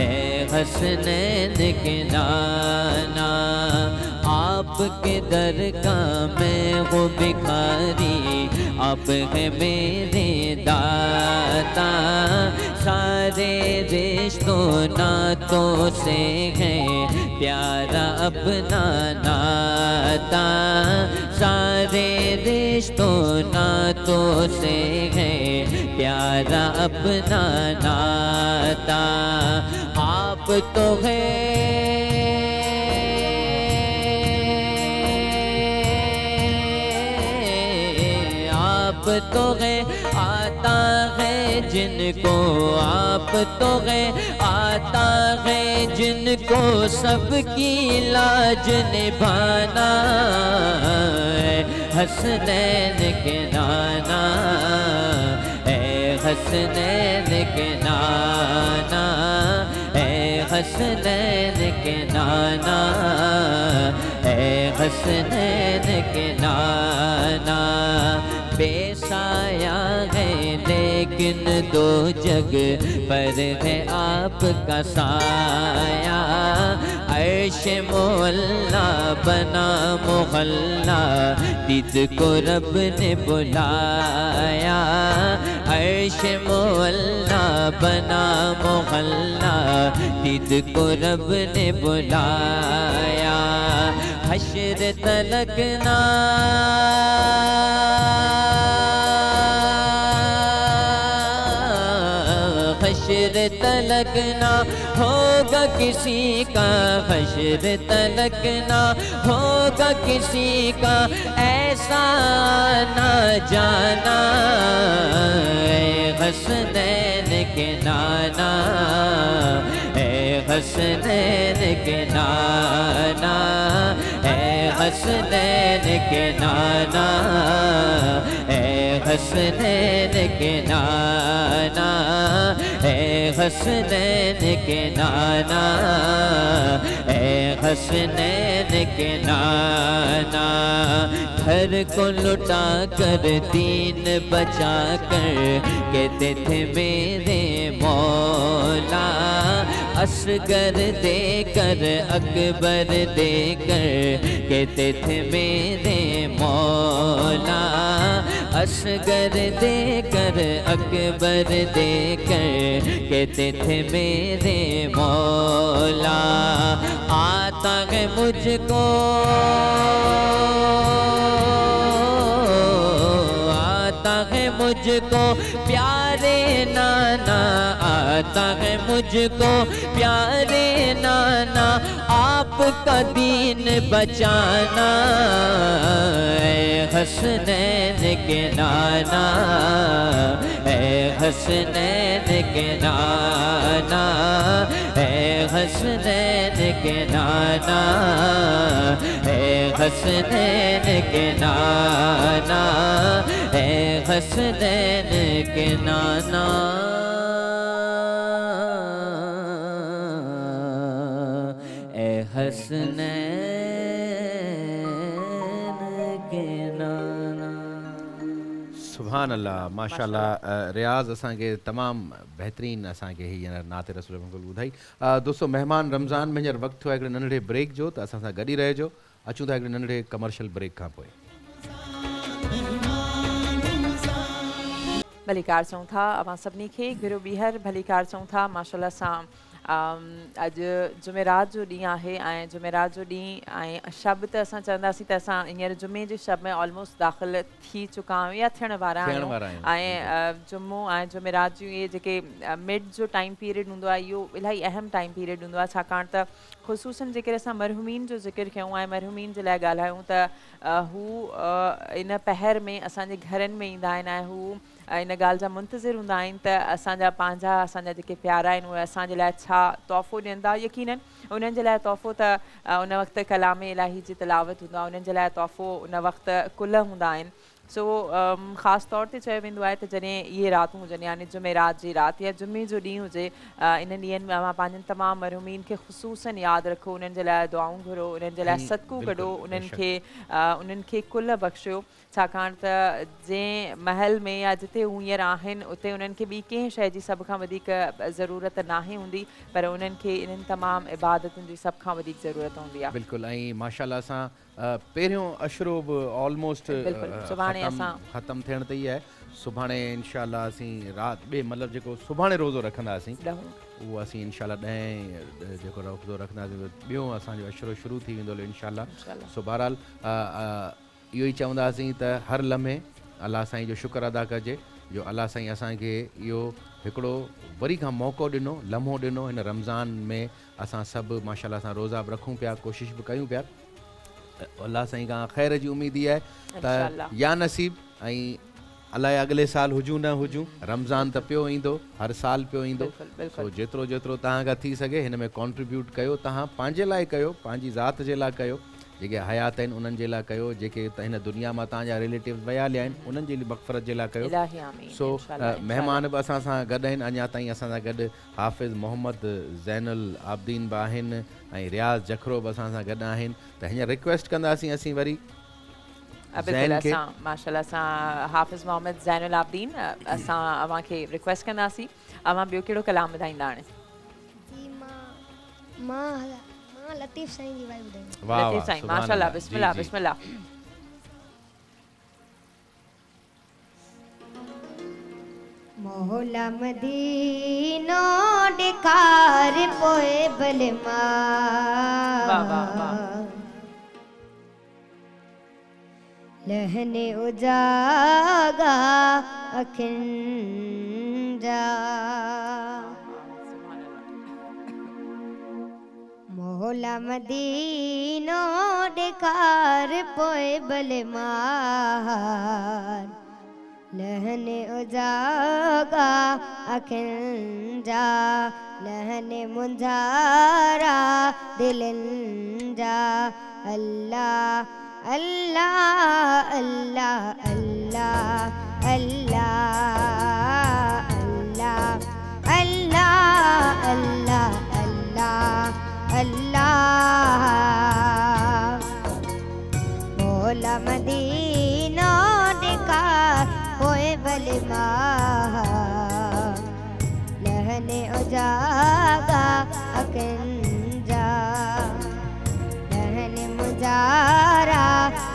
ऐ हसनैन के नाना आपके दरगाह में हो भिखारी आप है मेरे दाता सारे रिश्तों नातों से है प्यारा अपना नाता सारे रिश्तों नातों से है प्यारा अपना नाता आप तो है आप तो है आता है जिनको आप तो है आता है जिनको सबकी लाज निभाना है हसनैन के नाना है हसनैन के नाना है हसनैन के नाना है हसनैन के नाना बेसाया है लेकिन दो जग पर है आपका साया अर्श मोहल्ला बना मोहल्ला दीद को रब ने बुलाया अर्श मोहल्ला बना मोहल्ला दीद को रब ने बुलाया हश्र तलकना हश्र तलकना होगा किसी का हश्र तलकना होगा किसी का ऐसा ना जाना हसनैन के नाना हसनैन के नाना हसनैन के नाना हसनैन के नाना हसनैन के नाना हसनैन के नाना घर को लुटा कर दीन बचा कर कहते थे मेरे मौला असगर देकर अकबर देकर कहते थे मेरे मौला असगर देकर अकबर देकर कहते थे मेरे मौला आता है मुझको मुझको प्यारे नाना आता है मुझको प्यारे नाना आपका दीन बचाना हसनैन के नाना हसनैन के नाना हसनैन के नाना हसनैन के नाना हसनैन के नाना हसनैन के नाना। सुभान अल्लाह, माशाल्लाह। रियाज़ असांखे तमामु बहितरीन असांखे हींअर नाते रसूल महमूद ॿुधाई। दोस्तों, मेहमान रमज़ान में हींअर वक़्तु आहे हिकिड़े नंढड़े ब्रेक जो, त असां सां गॾु ई रहिजो। अचूं था हिकिड़े नंढड़े कमर्शियल ब्रेक खां पोइ। भली कार चऊं था अवां सभिनी खे घिरो ॿीहर भली कार चऊं था। माशाल्लाह सां अॼु जुमेरात जो ॾींहुं आहे ऐं जुमेरात जो ॾींहुं ऐं शब त असां चवंदासीं त असां हींअर जुमे जे शब में ऑलमोस्ट दाख़िल थी चुका आहियूं या थियण वारा आहियूं। ऐं जुमो ऐं जुमेरात जूं इहे जेके मिड जो टाइम पीरियड हूंदो आहे इहो इलाही अहम टाइम पीरियड हूंदो आहे, छाकाणि त ख़ुसूसनि जेकर असां मरहूमीन जो ज़िक्र कयूं ऐं मरहूमीन जे लाइ ॻाल्हायूं त हू इन पहर में असांजे घरनि में ईंदा आहिनि ऐं हू इन ॻाल्हि जा मुंतज़िर हूंदा आहिनि त असांजा पंहिंजा असांजा जेके प्यारा आहिनि उहे असांजे लाइ छा तोहफ़ो ॾियनि था। यकीननि उन्हनि जे लाइ तोहफ़ो त उन वक़्तु कलाम इलाही जी तिलावत हूंदो आहे, उन्हनि जे लाइ तोहफ़ो उन वक़्तु कुल हूंदा आहिनि। सो ख़ासि तौर ते चयो वेंदो आहे त जॾहिं इहे रातूं हुजनि, यानी जुमेरात जी राति या जुमे जो ॾींहुं हुजे, इन ॾींहंनि में मां पंहिंजनि तमामु मरहूमीन खे ख़ुसूसनि यादि रखो, उन्हनि जे लाइ दुआऊं घुरो, उन्हनि जे लाइ सदकू कढो, उन्हनि खे कुल बख़्शियो, छाकाणि त जंहिं महल में या जिते हू हींअर आहिनि उते उन्हनि खे ॿी कंहिं शइ जी सभ खां वधीक ज़रूरत नाहे हूंदी, पर उन्हनि खे इन्हनि तमामु इबादतुनि जी सभ खां वधीक ज़रूरत हूंदी आहे। बिल्कुलु। ऐं माशाल्लाह सां पहिरियों अशरो बि ऑलमोस्ट ख़तमु थियण ते ई आहे। सुभाणे इंशाल्लाह असीं राति ॿिए मतिलबु जेको सुभाणे रोज़ो रखंदासीं उहो असीं इंशाल्लाह 10 जेको रोज़ो रखंदासीं, ॿियो असांजो अशरो शुरू थी वेंदो इंशाल्लाह। सो बहरहाल इहो ई चवंदासीं त हर लम्हे अल्लाह साईं जो शुक्र अदा कजे। जो अल्लाह साईं असांखे इहो हिकिड़ो वरी खां मौक़ो ॾिनो, लम्हो ॾिनो। हिन रमज़ान में असां सभु माशाल्लाह सां रोज़ा बि रखूं पिया, कोशिश बि कयूं पिया। अल्लाह साईं खां ख़ैर जी उमेद आहे त या नसीब, ऐं अलाए अॻिले साल हुजूं न हुजूं, रमज़ान त पियो ईंदो, हर साल पियो ईंदो। सो जेतिरो जेतिरो तव्हां खां थी सघे हिन में कॉन्ट्रीब्यूट कयो, तव्हां पंहिंजे लाइ कयो, पंहिंजी ज़ात जे लाइ कयो, जेके हयात आहिनि उन्हनि जे लाइ कयो, जेके हिन दुनिया मां तव्हांजा रिलेटिव वयाले आहिनि उन्हनि जी मग़फ़िरत जे लाइ कयो। सो महिमान बि असां सां गॾु आहिनि, अञा ताईं असां सां गॾु हाफ़िज़ मोहम्मद ज़ैन उल आबिदीन बि आहिनि ऐं रियाज़ जखरो बि असां सां गॾु आहिनि। त हींअर रिक्वेस्ट कंदासीं असीं वरी माशाल्लाह सां हाफ़िज़ मोहम्मद ज़ैन उल आबिदीन, असां अव्हां खे रिक्वेस्ट कंदासीं, अव्हां ॿियो कहिड़ो कलाम ॿुधाईंदा हाणे? लतीफ़ साईं जी वाइब दे। वाह लतीफ़ साईं, माशाल्लाह, बिस्मिल्लाह बिस्मिल्लाह। मोहला मदीनो ॾेखार पोए भले मां, वाह वाह, लहने उजागा अखिन जा, मोहला मदीनो ॾेखार पोए भले मां, लहने उजागा अखियुनि जा, लहने मुंझारा दिलनि जा। अल्लाह अल्लाह अल्लाह अल्लाह अल्लाह अल्लाह अल्लाह अल्लाह अल्लाह अल्लाह। मोहला मदीनो ॾेखार पोए भले मां, लहने उजागा अखियुनि जा, लहने मुंझारा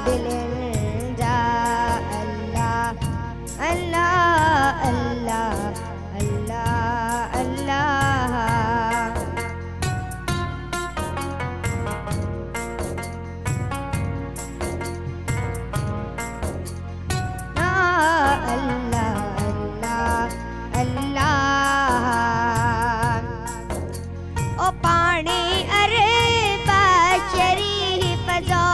दिलनि जा। अल्लाह अल्लाह अल्लाह अल्लाह अल्लाह। ओ पाणी अरे बाचरी पजो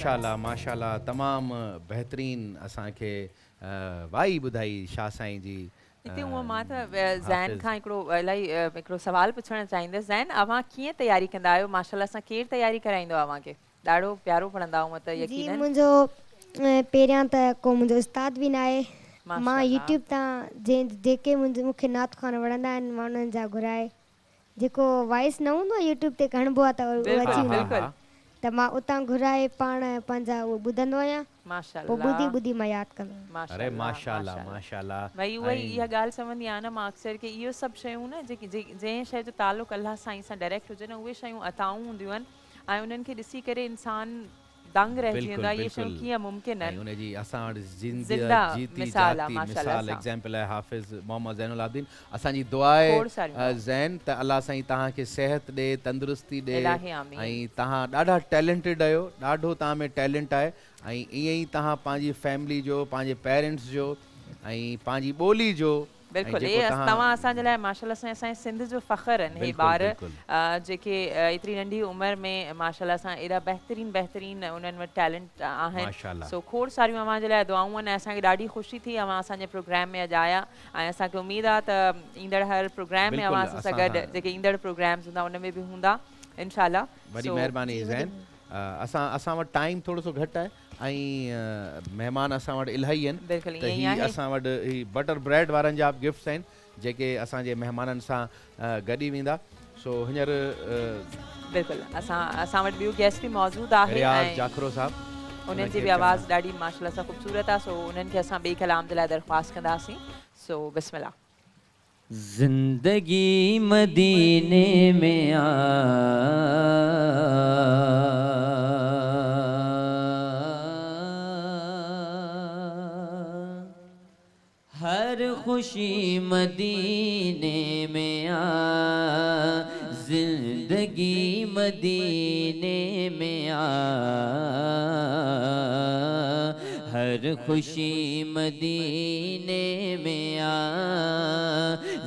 माशाल्लाह माशाल्लाह तमाम बेहतरीन असांखे वाई बुधाई शाह साईं जी। हिते उहो मां त ज़ैन खां हिकिड़ो सवाल पुछणु चाहींदसि। ज़ैन, अवां कीअं तयारी कंदा आहियो? माशाल्लाह सां केरु तयारी कराईंदो आहे अव्हांखे? ॾाढो प्यारो पढ़ंदा आहियूं त यकीनन। जी, मुंहिंजो पहिरियां त को मुंहिंजो उस्ताद बि न आहे। मां यूट्यूब तां जेके मूंखे नात खान वणंदा आहिनि मां उन्हनि जा घुराए, जेको वॉइस न हूंदो आहे यूट्यूब ते खणबो आहे त अची वेंदो त मां उतां घुराए पाण पंहिंजा उहो ॿुधंदो आहियां। माशाल्लाह, पोइ ॿुधी ॿुधी मां यादि कंदो। अरे माशाल्लाह माशाल्लाह। भई उहा इहा ॻाल्हि सम्झंदी आहियां न मां अक्सर की इहो सभु शयूं न जेकी जंहिं शइ जो तालुक़ु अल्लाह साईं सां डायरेक्ट हुजे न उहे शयूं अताऊं हूंदियूं आहिनि ऐं उन्हनि खे ॾिसी करे इंसान दंग रहिजी वेंदो आहे। इहे शयूं कीअं मुमकिन आहिनि? उन जी असां ज़िंदा मिसाल आहे। माशाल्लाह, एग्जांपल आहे हाफिज़ मोहम्मद ज़ैन उल-आबिदीन। असांजी दुआ आहे ज़ैन त अल्लाह साईं तव्हांखे सेहत ॾे, तंदुरुस्ती ॾे ऐं तव्हां ॾाढा टैलेंटेड आहियो, ॾाढो तव्हां में टैलेंट आहे ऐं ईअं ई तव्हां पंहिंजी फैमिली जो, पंहिंजे पेरेंट्स जो ऐं पंहिंजी ॿोली जो। बिल्कुलु, ये तव्हां असांजे लाइ माशाल्लाह सां असांजे सिंध जो फ़ख्र आहिनि। हे ॿार जेके एतिरी नंढी उमिरि में माशाल्लाह सां एॾा बहितरीन बहितरीन उन्हनि वटि टैलेंट आहिनि। सो खोड़ सारियूं अव्हांजे लाइ दुआऊं आहिनि ऐं असांखे ॾाढी ख़ुशी थी अव्हां असांजे प्रोग्राम में अॼु आया ऐं असांखे उमेद आहे त ईंदड़ हर प्रोग्राम में अव्हां असां सां गॾु जेके ईंदड़ प्रोग्राम्स हूंदा उन में बि हूंदा इंशाल्लाह। वॾी महिरबानी ज़ैन। असां वटि टाइम थोरो सो घटि आहे ऐं महिमान असां वटि इलाही आहिनि त हीअ असां वटि हीअ बटर ब्रेड वारनि जा गिफ्ट्स आहिनि जेके असांजे महिमाननि सां गॾु वेंदा। सो हींअर बिल्कुलु असां वटि ॿियो गेस्ट बि मौजूदु आहे ऐं जाखरो साहिबु, उन्हनि जी बि आवाज़ ॾाढी माशाल्लाह सां ख़ूबसूरत आहे। सो उन्हनि खे असां ॿिए कलाम जे लाइ दरख़्वास्त कंदासीं। सो बिस्मिल्लाह। ज़िंदगी मदीने में खुशी मदीने में आ, जिंदगी मदीने में आ, हर खुशी मदीने में आ,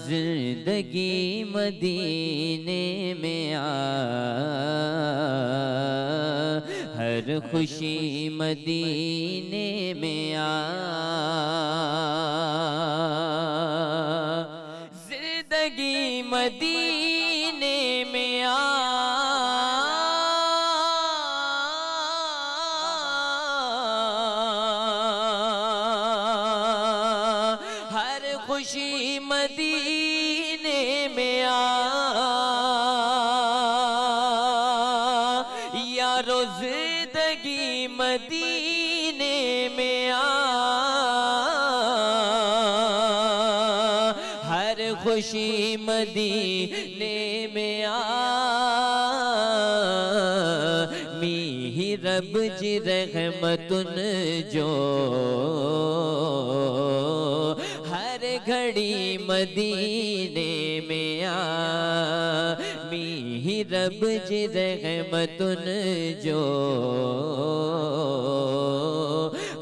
जिंदगी मदीने में आ, हर खुशी मदीने में आ, जिंदगी मदीने में आ, हर खुशी मदीने में आ, यारो जिंदगी मदीने में आ, खुशी मदीने में आ, मीही रब जी रहमतुन जो, हर घड़ी मदीने में आ, मीही रब जी रहमतुन जो,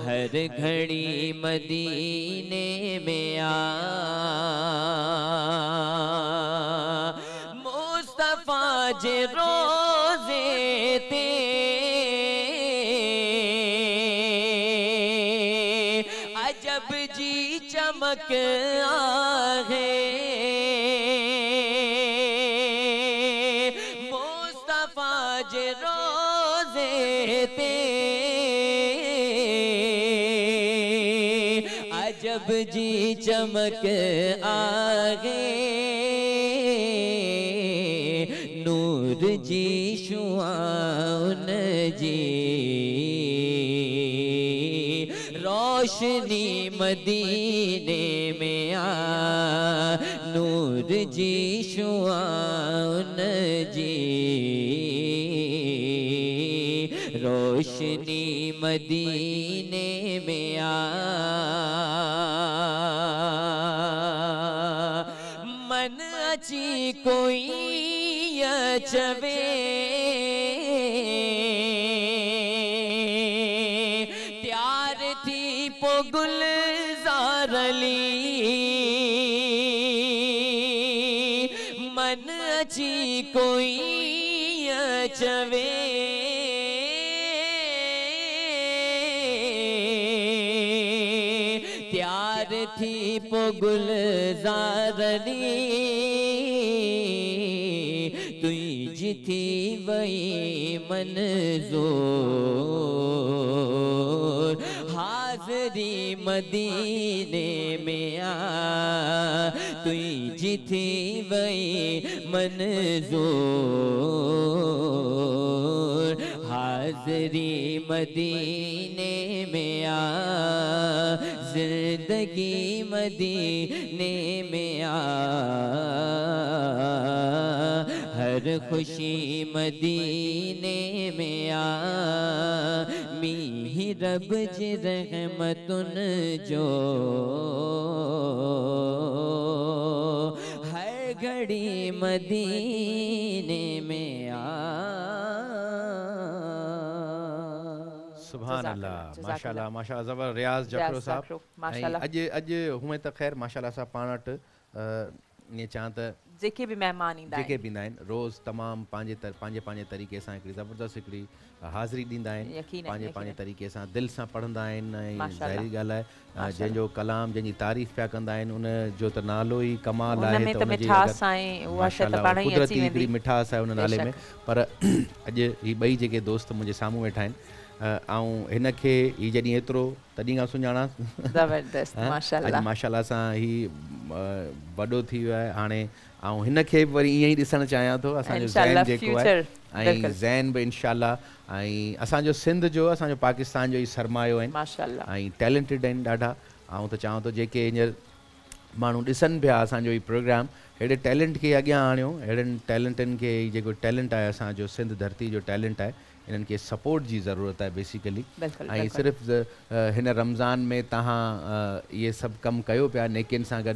हर घड़ी मदीने में आ, मुस्तफा जे रोजे ते अजब जी चमक आहे, मुस्तफा जे रोजे ते अजब जी चमक आगे, नूर जी शुआन जी रोशनी मदीने में आ, नूर जी शुआन जी रोशनी मदीने में आ, जी कोई अचवे प्यार थी पोगुल जारली, मन अची कोई अचवे यार थी गुलज़ारनी तुझी थी वही मंज़ूर हाज़री मदीने में आ तुझी थी वही मंज़ूर हाज़री मदीने में आ ज़िंदगी मदीने में आ हर खुशी मदीने में आ मी रब जी रहमतुन जो हर घड़ी मदीने में आ। सुभान अल्लाह, माशाल्लाह, माशाल्लाह, ज़बर रियाज़ जफरो साहब, माशाल्लाह। अज अज हुए त खैर माशाल्लाह साहब पाण वट ने चां त जेके बि मेहमान ईंदा आहिनि, जेके बि ईंदा आहिनि रोज़ तमामु पंहिंजे तरीक़े सां हिकिड़ी ज़बरदस्त हिकिड़ी हाज़िरी ॾींदा आहिनि, पंहिंजे तरीक़े सां दिलि सां पढ़ंदा आहिनि ऐं ज़ाहिरी ॻाल्हि आहे जंहिंजो कलाम जंहिंजी तारीफ़ पिया कंदा आहिनि उन जो त नालो ई कमाल आहे, त मिठास आहे, उहा शत पाण ई अची वेंदी मिठास आहे उन नाले में। पर अॼु ही ॿई जेके दोस्त मुंहिंजे साम्हूं वेठा आहिनि इन खे ही जॾहिं एतिरो तॾहिं खां सुञाणा ज़बरदस्त माशाल्लाह, माशाल्लाह सां ही वॾो थी वियो आहे हाणे, ऐं हिन खे बि वरी ईअं ई ॾिसणु चाहियां थो। असांजो ज़ैन जेको आहे ऐं ज़ैन बि इंशाल्लाह ऐं असांजो सिंध जो असांजो पाकिस्तान जो ई सरमायो आहिनि माशाल्लाह ऐं टैलेंटेड आहिनि ॾाढा। ऐं त चाहियां थो जेके हींअर माण्हू ॾिसनि पिया असांजो हीउ प्रोग्राम अहिड़े टैलेंट खे अॻियां आणियो, अहिड़नि टैलेंटनि खे जेको टैलेंट आहे असांजो सिंध धरती जो टैलेंट आहे इन्हनि खे सपोर्ट जी ज़रूरत आहे बेसिकली। ऐं सिर्फ़ु हिन रमज़ान में तव्हां इहे सभु कमु कयो पिया नेकियुनि सां गॾु,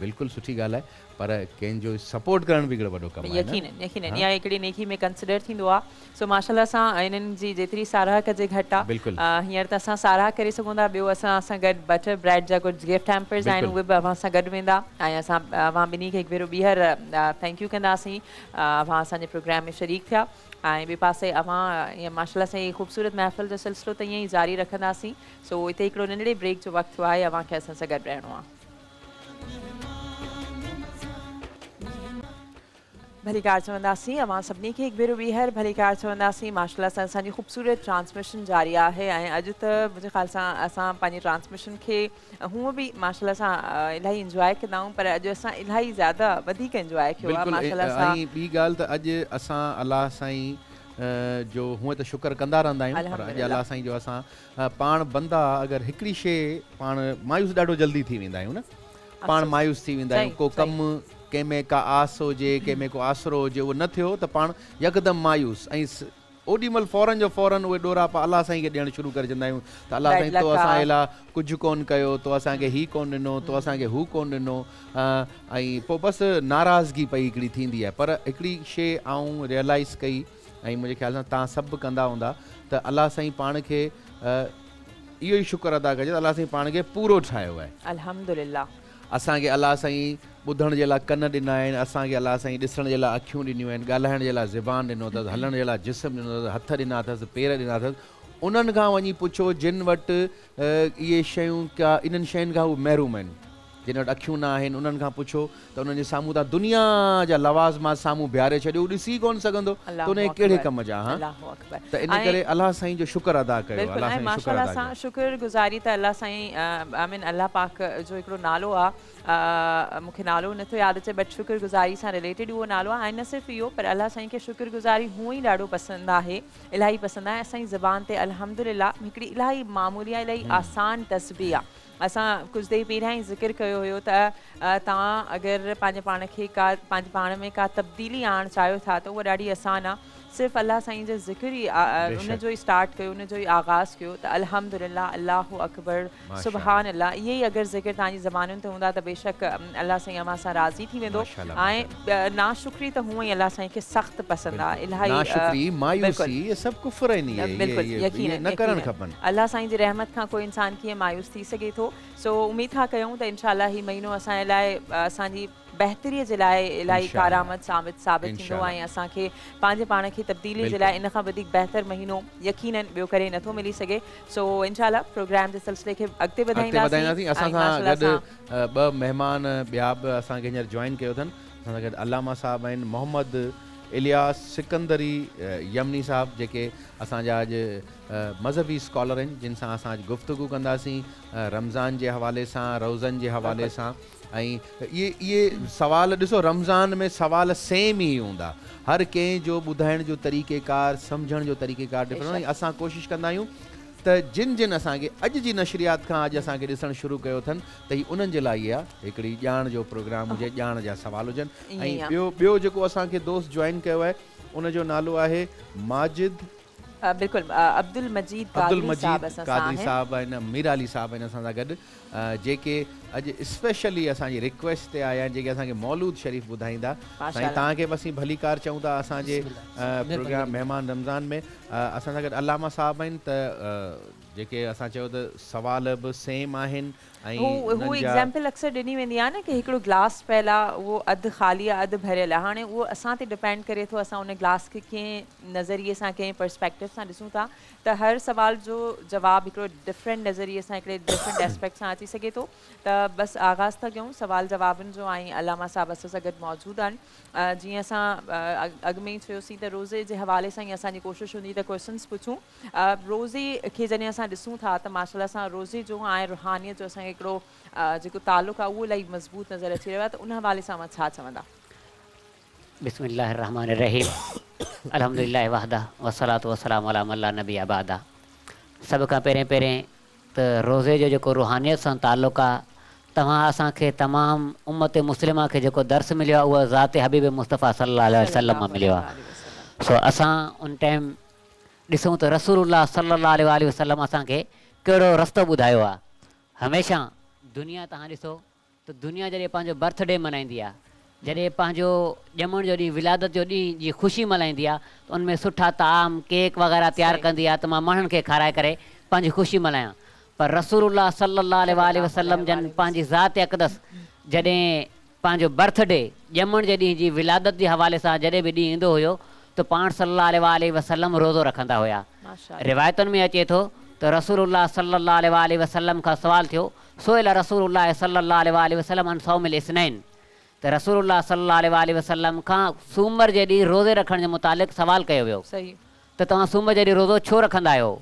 बिल्कुलु सुठी ॻाल्हि आहे, पर कंहिंजो सपोर्ट करणु बि हिकिड़ो वॾो कमु आहे। यकीनन यकीनन इहा हिकिड़ी नेकी में कंसिडर थींदो आहे। सो माशाल्लाह सां इन्हनि जी जेतिरी साराह कजे घटि आहे, हींअर त असां साराह करे सघूं था। ॿियो असां गॾु बटर ब्रेड जा कुझु गिफ्ट हैम्पर्स आहिनि, उहे बि अव्हां सां गॾु वेंदा ऐं असां अव्हां ॿिन्ही खे हिकु भेरो ॿीहर थैंक यू कंदासीं अव्हां असांजे प्रोग्राम में शरीक थिया। ऐं ॿिए पासे अव्हां ईअं माशाल्लाह सां इहे ख़ूबसूरत महफ़िल जो सिलसिलो त ईअं ई जारी रखंदासीं। सो हिते हिकिड़ो नंढड़े ब्रेक जो वक़्तु आहे, अव्हां खे असां सां गॾु रहणो आहे। भलीकार चवंदासीं अवां सभिनी खे हिकु भेरो ॿीहर भलीकार चवंदासीं। माशाल्लाह सां असांजी ख़ूबसूरत ट्रांसमिशन जारी आहे ऐं अॼु त मुंहिंजे ख़्याल सां असां पंहिंजी ट्रांसमिशन खे हूअं बि माशाल्लाह सां इलाही इंजॉय कंदा आहियूं, पर अॼु असां इलाही ज़्यादा वधीक इंजॉय कयो आहे माशाल्लाह सां। ॿी ॻाल्हि त अॼु असां अलाह साईं जो हूअं त शुक्र कंदा रहंदा आहियूं, पर अॼु अलाह साईं जो असां पाण बंदा अगरि हिकिड़ी शइ पाण मायूस ॾाढो जल्दी थी वेंदा आहियूं न, पाण मायूस थी वेंदा आहियूं, को कमु कंहिंमें का आस हुजे कंहिंमें को आसरो हुजे उहो न थियो त पाण यकदमि मायूस ऐं ओॾीमहिल फ़ौरन जो फ़ौरन उहे ॾोरा पा अलाह साईं खे ॾियणु शुरू करे छॾंदा आहियूं त अलाह साईं तो असां अहिड़ा कुझु कोन कयो, तो असांखे ही कोन ॾिनो, तो असांखे हू कोन ॾिनो, ऐं पोइ बसि नाराज़गी पई हिकिड़ी थींदी आहे। पर हिकिड़ी शइ आऊं रियलाइज़ कई ऐं मुंहिंजे ख़्याल सां तव्हां सभु कंदा हूंदा त अलाह साईं पाण खे इहो ई शुक्र अदा कजे त अलाह साईं पाण खे पूरो ठाहियो आहे। अल्हम्दुलिल्लाह असांखे अलाह साईं ॿुधण जे लाइ कन ॾिना आहिनि, असांखे अलाह साईं ॾिसण जे लाइ अखियूं ॾिनियूं आहिनि, ॻाल्हाइण जे लाइ ज़बान ॾिनो अथसि, हलण जे लाइ जिस्म ॾिनो अथसि, हथ ॾिना अथसि, पेर ॾिना अथसि। उन्हनि खां वञी पुछो जिन वटि इहे शयूं का इन्हनि शयुनि खां हू महरूम आहिनि, जिन वटि अखियूं न आहिनि उन्हनि खां पुछो त उन्हनि जे साम्हूं तव्हां दुनिया जा लवाज़मा साम्हूं बीहारे छॾियो, ॾिसी कोन सघंदो त उन कहिड़े कम जा। हा त इन करे अलाह साईं जो शुक्र अदा कयो, अलाह साईं माशाल्लाह सां शुक्रगुज़ारी त अलाह साईं आमीन अलाह पाक जो हिकिड़ो नालो आहे, मुखे नालो नथो यादि अचे बट शुक्रगुज़ारी सां रिलेटेड उहो नालो आहे। ऐं न सिर्फ़ु इहो पर अलाह साईं खे शुक्रगुज़ारी हूअं ई ॾाढो पसंदि आहे, इलाही पसंदि आहे। असांजी ज़बान ते अल्हम्दुलिल्लाह हिकिड़ी इलाही मामूली आहे, इलाही आसान तस्बीह आहे। असां कुझु देरि पहिरियां ई ज़िक्र कयो हुयो त तव्हां अगरि पंहिंजे पाण खे का पंहिंजे पाण में का तब्दीली आणणु चाहियो था त उहा ॾाढी आसान आहे, सिर्फ़ु अलाह साईं जो ज़िक्र ई उनजो ई स्टार्ट कयो, उनजो ई आगाज़ कयो त अल्हम्दुलिल्लाह, अल्लाहु अकबर, सुभान अल्लाह, इहे ई अगरि ज़िक्र तव्हांजी ज़बानुनि ते हूंदा त बेशक अलाह साईं अवां सां राज़ी थी वेंदो। ऐं नाशुक्री त हूअं ई अलाह साईं खे सख़्तु पसंदि आहे, इलाही नाशुक्री, मायूसी, इहे सभु कुफ़्र आहिनि, इहे न करणु खपनि। अलाह साईं जी रहमत खां कोई इंसान कीअं मायूस थी सघे थो। सो उम्मीद था कयूं त इंशाअल्लाह हीउ महीनो असांजे लाइ असांजी बहितरी इलाही कारामद सामद साबित थींदो ऐं असांखे पंहिंजे पाण खे तब्दीली जे लाइ इन खां वधीक बहितर महीनो यकीनन ॿियो करे नथो मिली सघे। सो इंशाल्लाह प्रोग्राम जे सिलसिले खे अॻिते वधाईंदासीं। असां सां गॾु ॿ मेहमान ॿिया बि असांखे हींअर जॉइन कयो अथनि। असां सां गॾु अलामा साहब आहिनि, मोहम्मद इलियास सिकंदरी यमनी साहब जेके असांजा अॼु मज़हबी स्कॉलर आहिनि जिन सां असां अॼु गुफ़्तगू कंदासीं रमज़ान जे हवाले सां, रोज़नि जे हवाले सां। ऐं इहे सवाल ॾिसो, रमज़ान में सवाल सेम ई हूंदा, हर कंहिं जो ॿुधाइण जो तरीक़ेकार, सम्झण जो तरीक़ेकार डिफरेंट। असां कोशिशि कंदा आहियूं त जिन जिन असांखे अॼु जी नशरियात खां अॼु असांखे ॾिसणु शुरू कयो अथनि त ही उन्हनि जे लाइ इहा हिकिड़ी ॼाण जो प्रोग्राम हुजे, ॼाण जा सवाल हुजनि। ऐं ॿियो जेको असांखे दोस्त जॉइन कयो आहे उनजो नालो आहे माजिद, बिल्कुल अब्दुल मजीद कादरी साहब आहिनि, मिराली साहब आहिनि असां सां गॾु जेके अॼु स्पेशली असांजी रिक्वेस्ट ते आया आहिनि, जेके असांखे मौलूद शरीफ़ ॿुधाईंदा। साईं तव्हांखे वसीं भली कार चऊं था असांजे प्रोग्राम मेहमान रमज़ान में। असां सां गॾु अलामा साहब आहिनि त जेके असां चयो त सवाल बि सेम आहिनि ऐं उहो एग्जाम्पल अक्सर ॾिनी वेंदी आहे न कि हिकिड़ो ग्लास पियल आहे, उहो अधु खाली आहे, अधु भरियल आहे। हाणे उहो असां ते डिपेंड करे थो, असां उन ग्लास खे कंहिं नज़रिए सां, कंहिं पर्सपेक्टिव सां ॾिसूं था। त हर सवाल जो जवाबु हिकिड़ो डिफरेंट नज़रिए सां, हिकिड़े डिफरेंट एस्पेक्ट सां अची सघे थो। त बसि आगाज़ था कयूं सवाल जवाबनि जो। ऐं अलामा साहब असां सां गॾु मौजूदु आहिनि। जीअं असां अॻु में ई चयोसीं त रोज़े जे हवाले सां ई असांजी कोशिशि हूंदी त क्वेश्चन्स पुछूं। रोज़े खे जॾहिं असां ॾिसूं था त माशाल्लाह सां रोज़े जो ऐं रुहानियत जो असांखे हिकिड़ो जेको तालुक़ु आहे उहो इलाही मज़बूत नज़र अची रहियो आहे। त उन हवाले सां मां छा चवंदा? बिस्मिल्लाहिर्रहमानिर्रहीम अल्हम्दुलिल्लाह वहदा वस्सलातु वस्सलामु अला मन ला नबी अबादा। सभ खां पहिरें त रोज़े जो जेको रुहानियत सां तालुक़ु आहे, तव्हां असांखे तमामु उम्मत मुस्लिमा खे जेको दर्स मिलियो आहे उहा ज़ात हबीब मुस्तफ़ा सल्लल्लाहु अलैहि वसल्लम मां मिलियो आहे। सो असां उन टाइम ॾिसूं त रसूल सल्लल्लाहु अलैहि वसल्लम असांखे कहिड़ो रस्तो ॿुधायो आहे। हमेशा दुनिया तव्हां ॾिसो त दुनिया जॾहिं पंहिंजो बर्थडे मल्हाईंदी आहे, जॾहिं पंहिंजो ॼमण जो ॾींहुं, विलादत जो ॾींहुं जी ख़ुशी मल्हाईंदी आहे त उनमें सुठा ताम, केक वग़ैरह तयारु कंदी आहे त मां माण्हुनि खे खाराए करे पंहिंजी ख़ुशी मल्हायां। पर रसूल सल्लल्लाहु अलैहि वसल्लम जन पंहिंजी ज़ात अक़दस जॾहिं पंहिंजो बर्थडे, ॼमण जे ॾींहुं जी विलादत जे हवाले सां जॾहिं बि ॾींहुं ईंदो हुयो तो पाण सल्लल्लाहु अलैहि वसल्लम रोज़ो रखंदा हुया। रिवायतुनि में अचे थो तो रसूल सल्लल्लाहु अलैहि वसल्लम का सवाल थियो, सोइल रसूल सल्लल्लाहु अलैहि वसल्लम अन सौमिल इस्नैन, तो रसूल सल्लल्लाहु अलैहि वसल्लम का सूमर जे ॾींहुं रोज़े रखण जे मुतालिक़ सवाल कयो वियो तो तव्हां सूमर जे ॾींहुं रोज़ो छो रखंदा आहियो?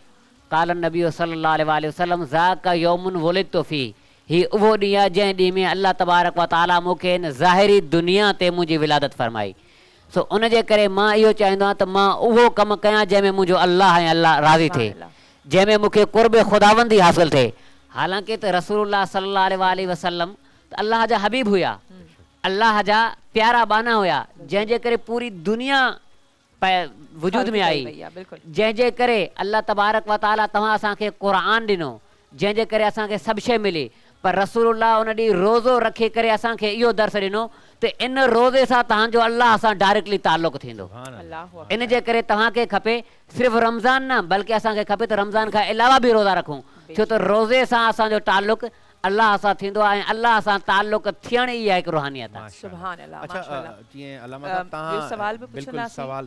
काल नबी सल्लल्लाहु अलैहि वसल्लम ज़ाका यौमुन वुलिदतु फी, ही उहो ॾींहुं आहे जंहिं ॾींहं में अल्लाह तबारक व तआला मूंखे इन ज़ाहिरी दुनिया ते मुंहिंजी विलादत फरमाई। सो उन जे करे मां इहो चाहींदो आहियां त मां उहो कमु कयां जंहिंमें मुंहिंजो अल्लाह ऐं अल्लाह राज़ी थिए, जंहिंमें मूंखे क़ुर्ब ख़ुदावंदी हासिलु थिए। हालांकि त रसूल सल्लल्लाहु अलैहि वसल्लम अल्लाह जा हबीब हुया, अल्लाह जा प्यारा बाना हुया, जंहिंजे करे पूरी दुनिया वजूद में आई, जंहिंजे करे अल्लाह तबारक व तआला तव्हां असांखे क़ुरान ॾिनो, जंहिंजे करे असांखे सभु शइ मिली। पर रसूल उन ॾींहुं रोज़ो रखी करे असांखे इहो दर्स ॾिनो त इन रोज़े सां तव्हांजो अल्लाह सां डायरेक्टली तालुक़ु थींदो। इन जे करे तव्हांखे खपे सिर्फ़ु रमज़ान न बल्कि असांखे खपे त रमज़ान खां अलावा बि रोज़ा रखूं, छो त रोज़े सां असांजो तालुक़ु अल्लाह सां थींदो आहे ऐं अल्लाह सां तालुक़ु थियण ई आहे हिकु रुहानियत आहे। सुभान अल्लाह। अच्छा जीअं अलामा साहब तव्हां सवाल बि पुछंदासीं। सवाल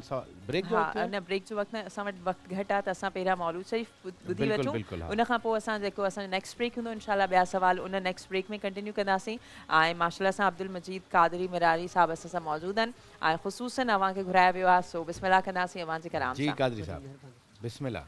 ब्रेक जो न, ब्रेक जो वक़्तु न, असां वटि वक़्तु घटि आहे त असां पहिरां मौलूद शरीफ़ ॿुधी वठूं, उनखां पोइ असां जेको असांजो नेक्स्ट ब्रेक हूंदो इंशाल्लाह ॿिया सवाल उन नेक्स्ट ब्रेक में कंटिन्यू कंदासीं। ऐं माशाल्लाह सां अब्दुल मजीद कादरी मिराली साहब असां सां मौजूदु आहिनि ऐं ख़ुसूसन अव्हां खे घुरायो वियो आहे। सो बिस्मिल्लाह कंदासीं अव्हां जे कलाम सां। जी कादरी साहब बिस्मिल्लाह।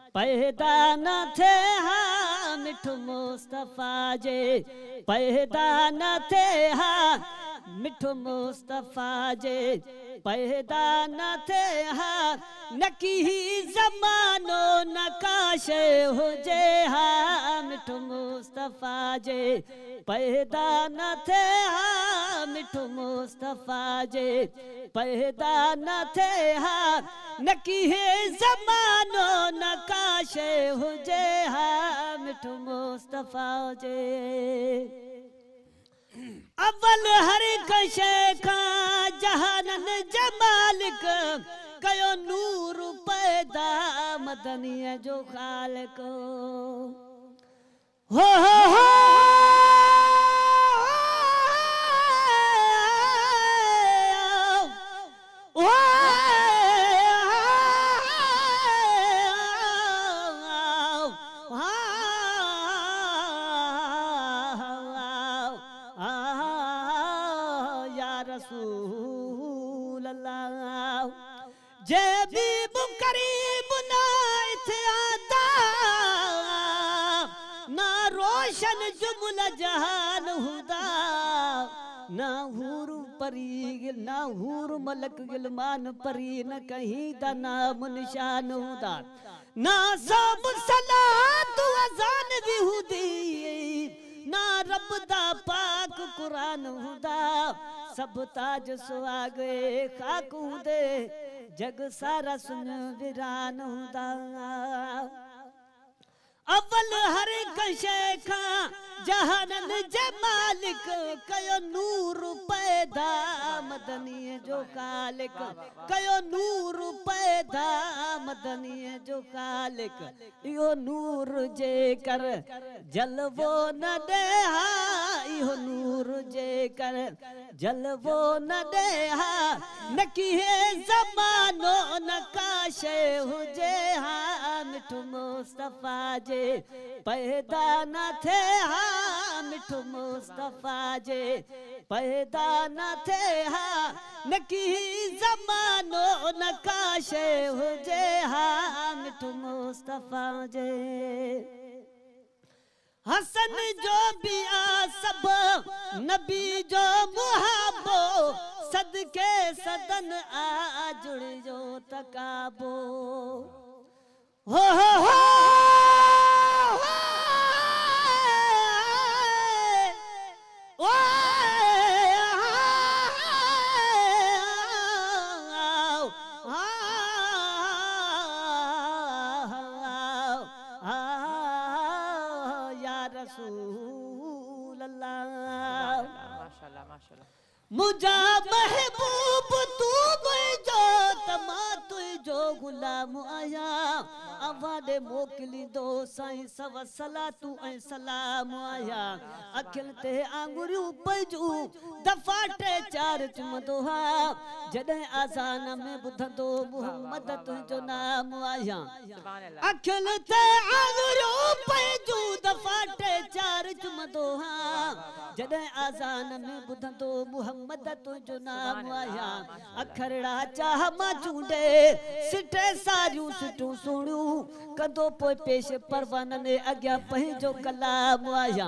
पैदा न थे, हा मिठो मुस्तफ़ा जे पैदा न थे, हा मिठो मुस्तफ़ा जे पैदा न थे, हा नकी जमानो नकाशे हो जे मिठू मुस्तफ़ा जे पैदा न थे मिठू मुस्तफ़ा जे पैदा न थे नकी जमानो नकाशे हो जे मिठू मुस्तफ़ा जे अव्वल हर कशे का जहानन जमालिक कयो नूर पैदा मदनिया जो खालिक हो ना हूर मलक गिलमान परी न कहीं दा नाम निशान हुदा ना सब सलात अजान भी हुदी ना रब दा पाक कुरान हुदा सब ताज सुहागे खाक हुदे जग सारा सुन विरान हुदा अव्वल हर कशे का जहानन जे मालिक कयो नूर पैदा मदनी जो खालिक कयो नूर पैदा मदनी जो खालिक यो नूर जे कर जलवो न दे यो नूर जे कर जलवो न दे नकी है जमानो नकाशे हो जे मिठू मुस्तफ़ा जे पैदा न थे मिठू मुस्तफ़ा जे पैदा न थे नकी जमानो नकाशे हो जे मिठू मुस्तफ़ा जे हसन जो भी आ सब नबी जो मुहाबो सदके सदन आ जुड़ जो तकाबो हो हो मुझा महबूब तू मुझो तमा तुझो गुलाम आया आवाज़े मोकली दो साईं सवा सला तू ऐं सलाम आया अखिल ते आंगुरियूं पजू दफ़ा टे चार चुमंदो हा जॾहिं आज़ान में ॿुधंदो मोहम्मद तुंहिंजो नाम आया अखिल ते आंगुरियूं पजू दफ़ा टे चार चुमंदो हा जॾहिं आज़ान में ॿुधंदो मोहम्मद तुंहिंजो नाम आया अखरड़ा चाह मां चूंडे सिटे सारियूं सिटूं सुणियूं कदो पोइ पेश परवान ने अॻियां पंहिंजो कलाम आया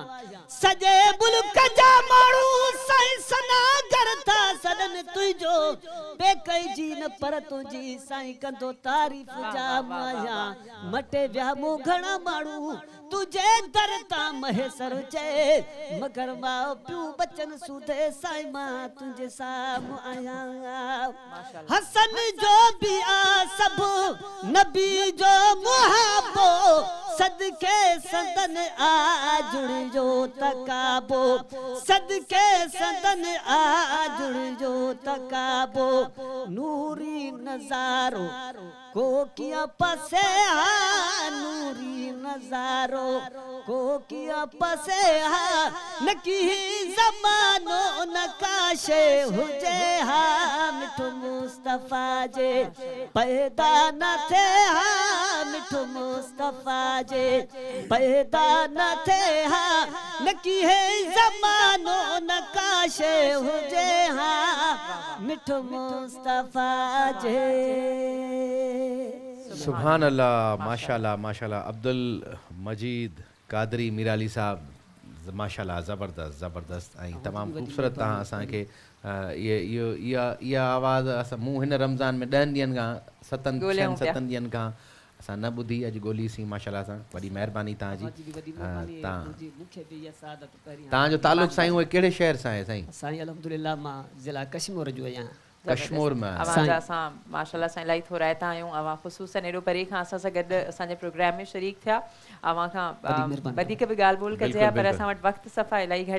सॼे मुल्क जा माण्हू साईं सनागर था सदन तुंहिंजो बेकई जी न पर तुंहिंजी साईं कंदो तारीफ़ जाम आया मटे विया मूं घणा माण्हू तुझे दर ता महेसर जे मगर माओ प्यू बचन सुधे साई मां तुझे साम आया हसन जो भी आ सब नबी जो मुहाबो सदके सदन आ जुड़ जो तकाबो सदके सदन आ जुड़ जो तकाबो नूरी नजारो को किया पसे नूरी नजारो को किया पसे नकी जमानो नकाशे हुजे मिठू मुस्तफ़ा जे पैदा न थे मिठू मुस्तफ़ा जे पैदा न थे नकी जमानो नकाशे हुजे मिठू मुस्तफ़ा जे सुभान अल्लाह माशाल्लाह माशाल्लाह अब्दुल मजीद कादरी मिराली साहब माशाल्लाह ज़बरदस्त ज़बरदस्त आई तमामु ख़ूबसूरत तव्हां असांखे इहा आवाज़ असां मूं हिन रमज़ान में 10 ॾींहंनि खां सतनि ॾींहंनि खां असां न ॿुधी अॼु ॻोल्हीसीं माशाल्लाह सां वॾी महिरबानी तव्हांजी। तव्हांजो तालुक़ु साईं उहे कहिड़े शहर सां आहे साईं? साईं अलहमदुलिल्लाह मां ज़िला कश्मीर जो आहियां। कश्मीर में माशाल्लाह सां इलाही थोराइता आहियूं अवां ख़ुसूसन एॾो परे खां असां सां गॾु असांजे प्रोग्राम में शरीक थिया। अवां खां वधीक बि ॻाल्हि ॿोल कजे पर असां वटि वक़्तु सफ़ा इलाही घटि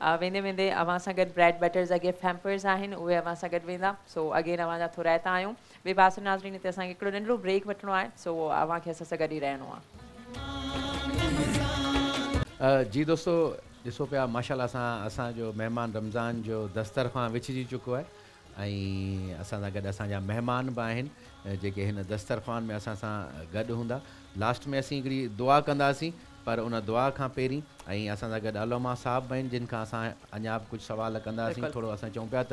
आहे। वेंदे वेंदे अवां सां गॾु ब्रेड बटर्स अॻे फैम्पर्स आहिनि उहे अवां सां गॾु वेंदा। सो अगेन अवां जा थोराइता आहियूं। बेबासु नाज़रीन ते असांखे हिकिड़ो नंढिड़ो ब्रेक वठिणो आहे। सो अवां खे असां सां गॾु ई रहणो आहे। जी दोस्तो ॾिसो पिया माशाल्लाह सां असांजो महिमान रमज़ान जो दस्तरखान विछिजी चुको आहे ऐं असां सां गॾु असांजा महिमान बि आहिनि जेके हिन दस्तरखान में असां सां गॾु हूंदा। लास्ट में असीं हिकिड़ी दुआ कंदासीं पर उन दुआ खां पहिरीं ऐं असां सां गॾु अलोमा साहिब बि आहिनि जिन खां असां अञा बि कुझु सुवाल कंदासीं। थोरो असां चऊं पिया त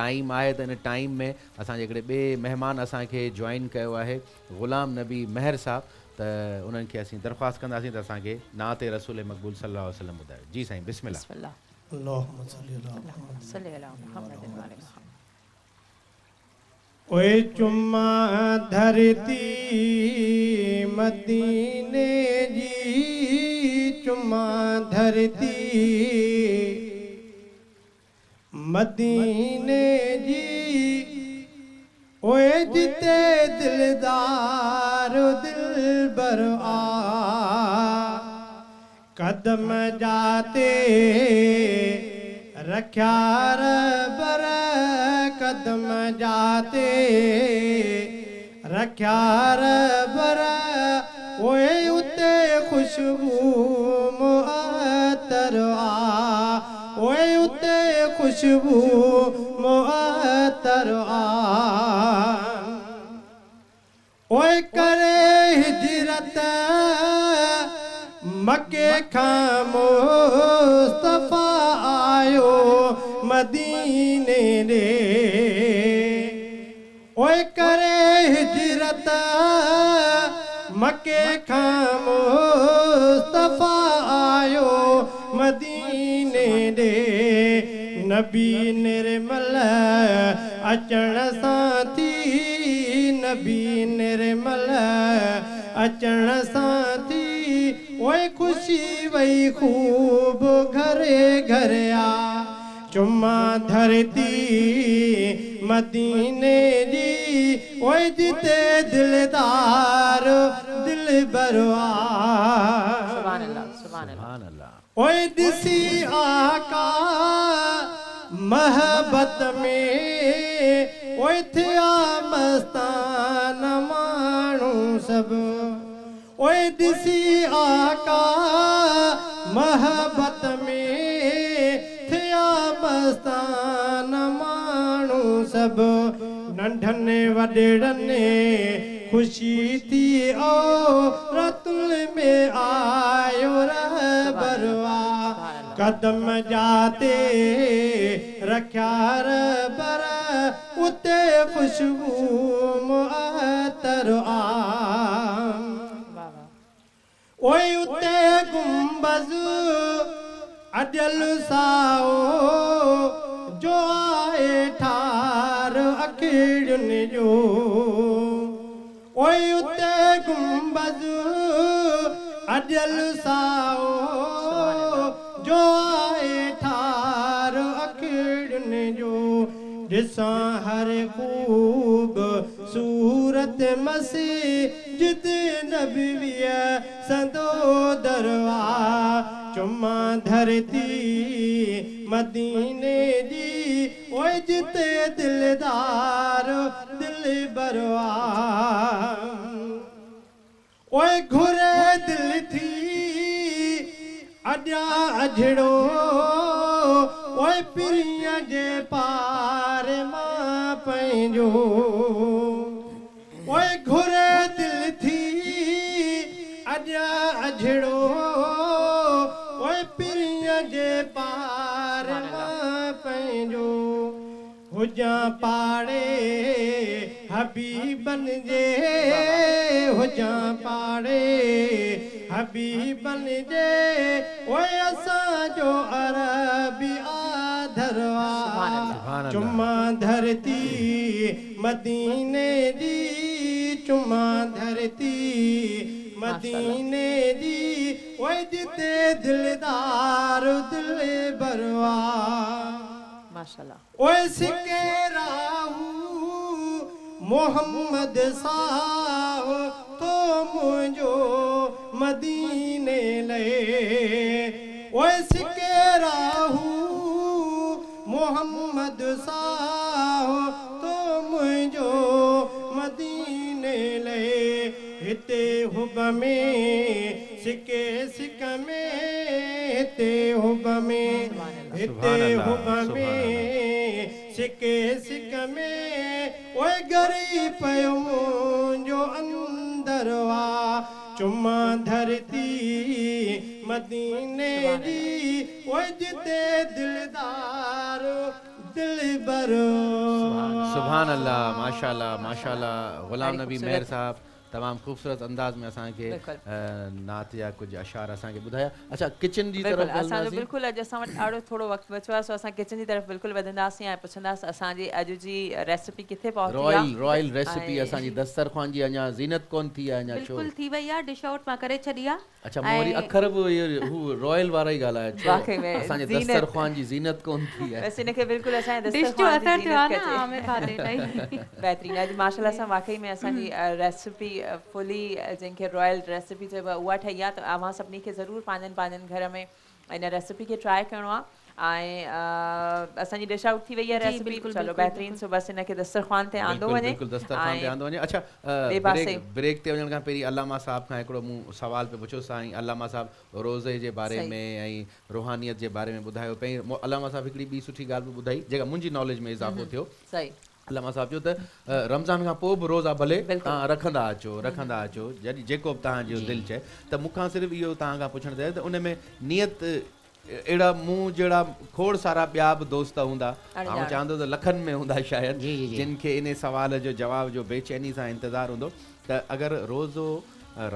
टाइम आहे त इन टाइम में असांजे हिकिड़े ॿिए महिमान असांखे जॉइन कयो आहे ग़ुलाम नबी महर साहब त उन्हनि खे असीं दरख़्वास्त कंदासीं त असांखे नाते रसूल मक़बूल सल्लल्लाहु अलैहि वसल्लम ॿुधायो। जी साईं बिस्मिल्लाह। ओए चुम्मा धरती मदीने जी चुम्मा धरती मदीने जी ओए जिते दिलदार दिल बर आ कदम जाते रख्या रबर कदम जाते रख्या रबर ओए उते खुशबू मुअतर आ ओए उते खुशबू मुअतर आ ओए करे हिजरत मके खां मुस्तफा आयो मदीने रे ओए करे हिजरत मके खां मुस्तफा आयो मदीने रे नबी निर्मल अचण सां थी नबी निर्मल अचण सां थी ओए खुशी वही खूब घरे घरे आ चुम्मा धरती मदीने जी ओए जिते दिलदार दिल बरवा सुभान अल्लाह सुभान अल्लाह ओए दिसी आका महबत में ओए थिया मस्ताना मानू सब ओए दिसी आका महबत में थिया मस्तान मानू सब नंढने वडेड़ने खुशी थी ओ रतुल में आयो रहबरवा कदम जाते रख्या रबर उते खुशबू मुअतर आ ओए उते गुम्बज अजल साओ जो आए ठार अखिड़न जो ओए उते गुम्बज अजल साओ जो आए ठार अखिड़न जो ॾिसां हर खूब सूरत मसीह जित नबीय सदो दरवा चुम्मा धरती मदीने जी ओए जिते दिलदार दिल बरवा ओए घुरे दिल थी अजा अजड़ो ओए पिरिया जे पार मां पंहिंजो ओए घुरे दिल थी अजा अजड़ो ओए पिरिया जे पार मां पंहिंजो हुजा पाड़े हबीबन जे हो जा पाड़े हबीबन जे ओ असा जो अरबी आधरवा चुम्मा धरती मदीने दी चुम्मा धरती मदीने दी ओ जिते दिलदार दिल बरवा माशाल्लाह ओ सिके राहू मोहम्मद साह तो मुझो मदीने ले के राहू मोहम्मद साह तो मुझो मदीने ले हिते हुब में सिक में हिते हुब में हिते हुब में सिक में ओए गरीब पयो मुझो अंदरवा चुम्मा धरती मदीने दी ओए जिते दिलदार दिलबर। सुभान अल्लाह, माशाल्लाह माशाल्लाह। गुलाम नबी मेहर साहब तमाम खूबसूरत अंदाज में असां के नात या कुछ अशार असां के बुधाया। अच्छा, किचन जी तरफ असां जो बिल्कुल अज असां वट आड़ो थोड़ो वक्त बचवा सो असां किचन जी तरफ बिल्कुल वदंदासीं या पुछंदास असां जी अज जी रेसिपी किथे पहुंची। रॉयल रेसिपी असां जी दस्तरखान जी अञा जीनत कोन थी अञा शो बिल्कुल थी वई या डिश आउट मां करे छडी आ। अच्छा, मोरी अखर वो रॉयल वारा ही गाला है वाकई में असां जी दस्तरखान जी जीनत कोन थी है वैसे इनके बिल्कुल असां दस्तरखान जी जीनत कजे आमे खादे नहीं बेहतरीन अज माशाल्लाह असां वाकई में असां जी रेसिपी फुली जैसे रॉयल रेसिपी चब वह ठही है तो अवां सभी के जरूर पानन पानन घर में इन रेसिपी के ट्राई करो असानी डिश आउट थी वही है रेसिपी चलो बेहतरीन सो बस इनके दस्तरखान ते आंदो वने बिल्कुल दस्तरखान ते आंदो वने। अच्छा, ब्रेक ते वञण खां पहिरीं अल्लामा साहब खां एकड़ो मूं सवाल पे पुछो साईं। अल्लामा साहब रोजे जे बारे में ऐं रूहानियत जे बारे में बुधायो पे अल्लामा साहब एकड़ी बी सुठी गाल भी बुधाई जेका मुंजी नॉलेज में इजाफो थियो। सही अल्लामा साहब जो त रमज़ान खां पोइ बि रोज़ा भले तव्हां रखंदा अचो जॾहिं जेको बि तव्हांजो दिलि चए त मूंखां सिर्फ़ु इहो तव्हां खां पुछणु चाहियां त उन में नियत अड़ा मूँ जड़ा खोड़ सारा ॿिया बि दोस्त हूंदा आउं चाहंदो त लखनि में हूंदा शायदि जिन खे इन सवाल जो जवाब जो बेचैनी सां इंतज़ारु हूंदो त अगरि रोज़ो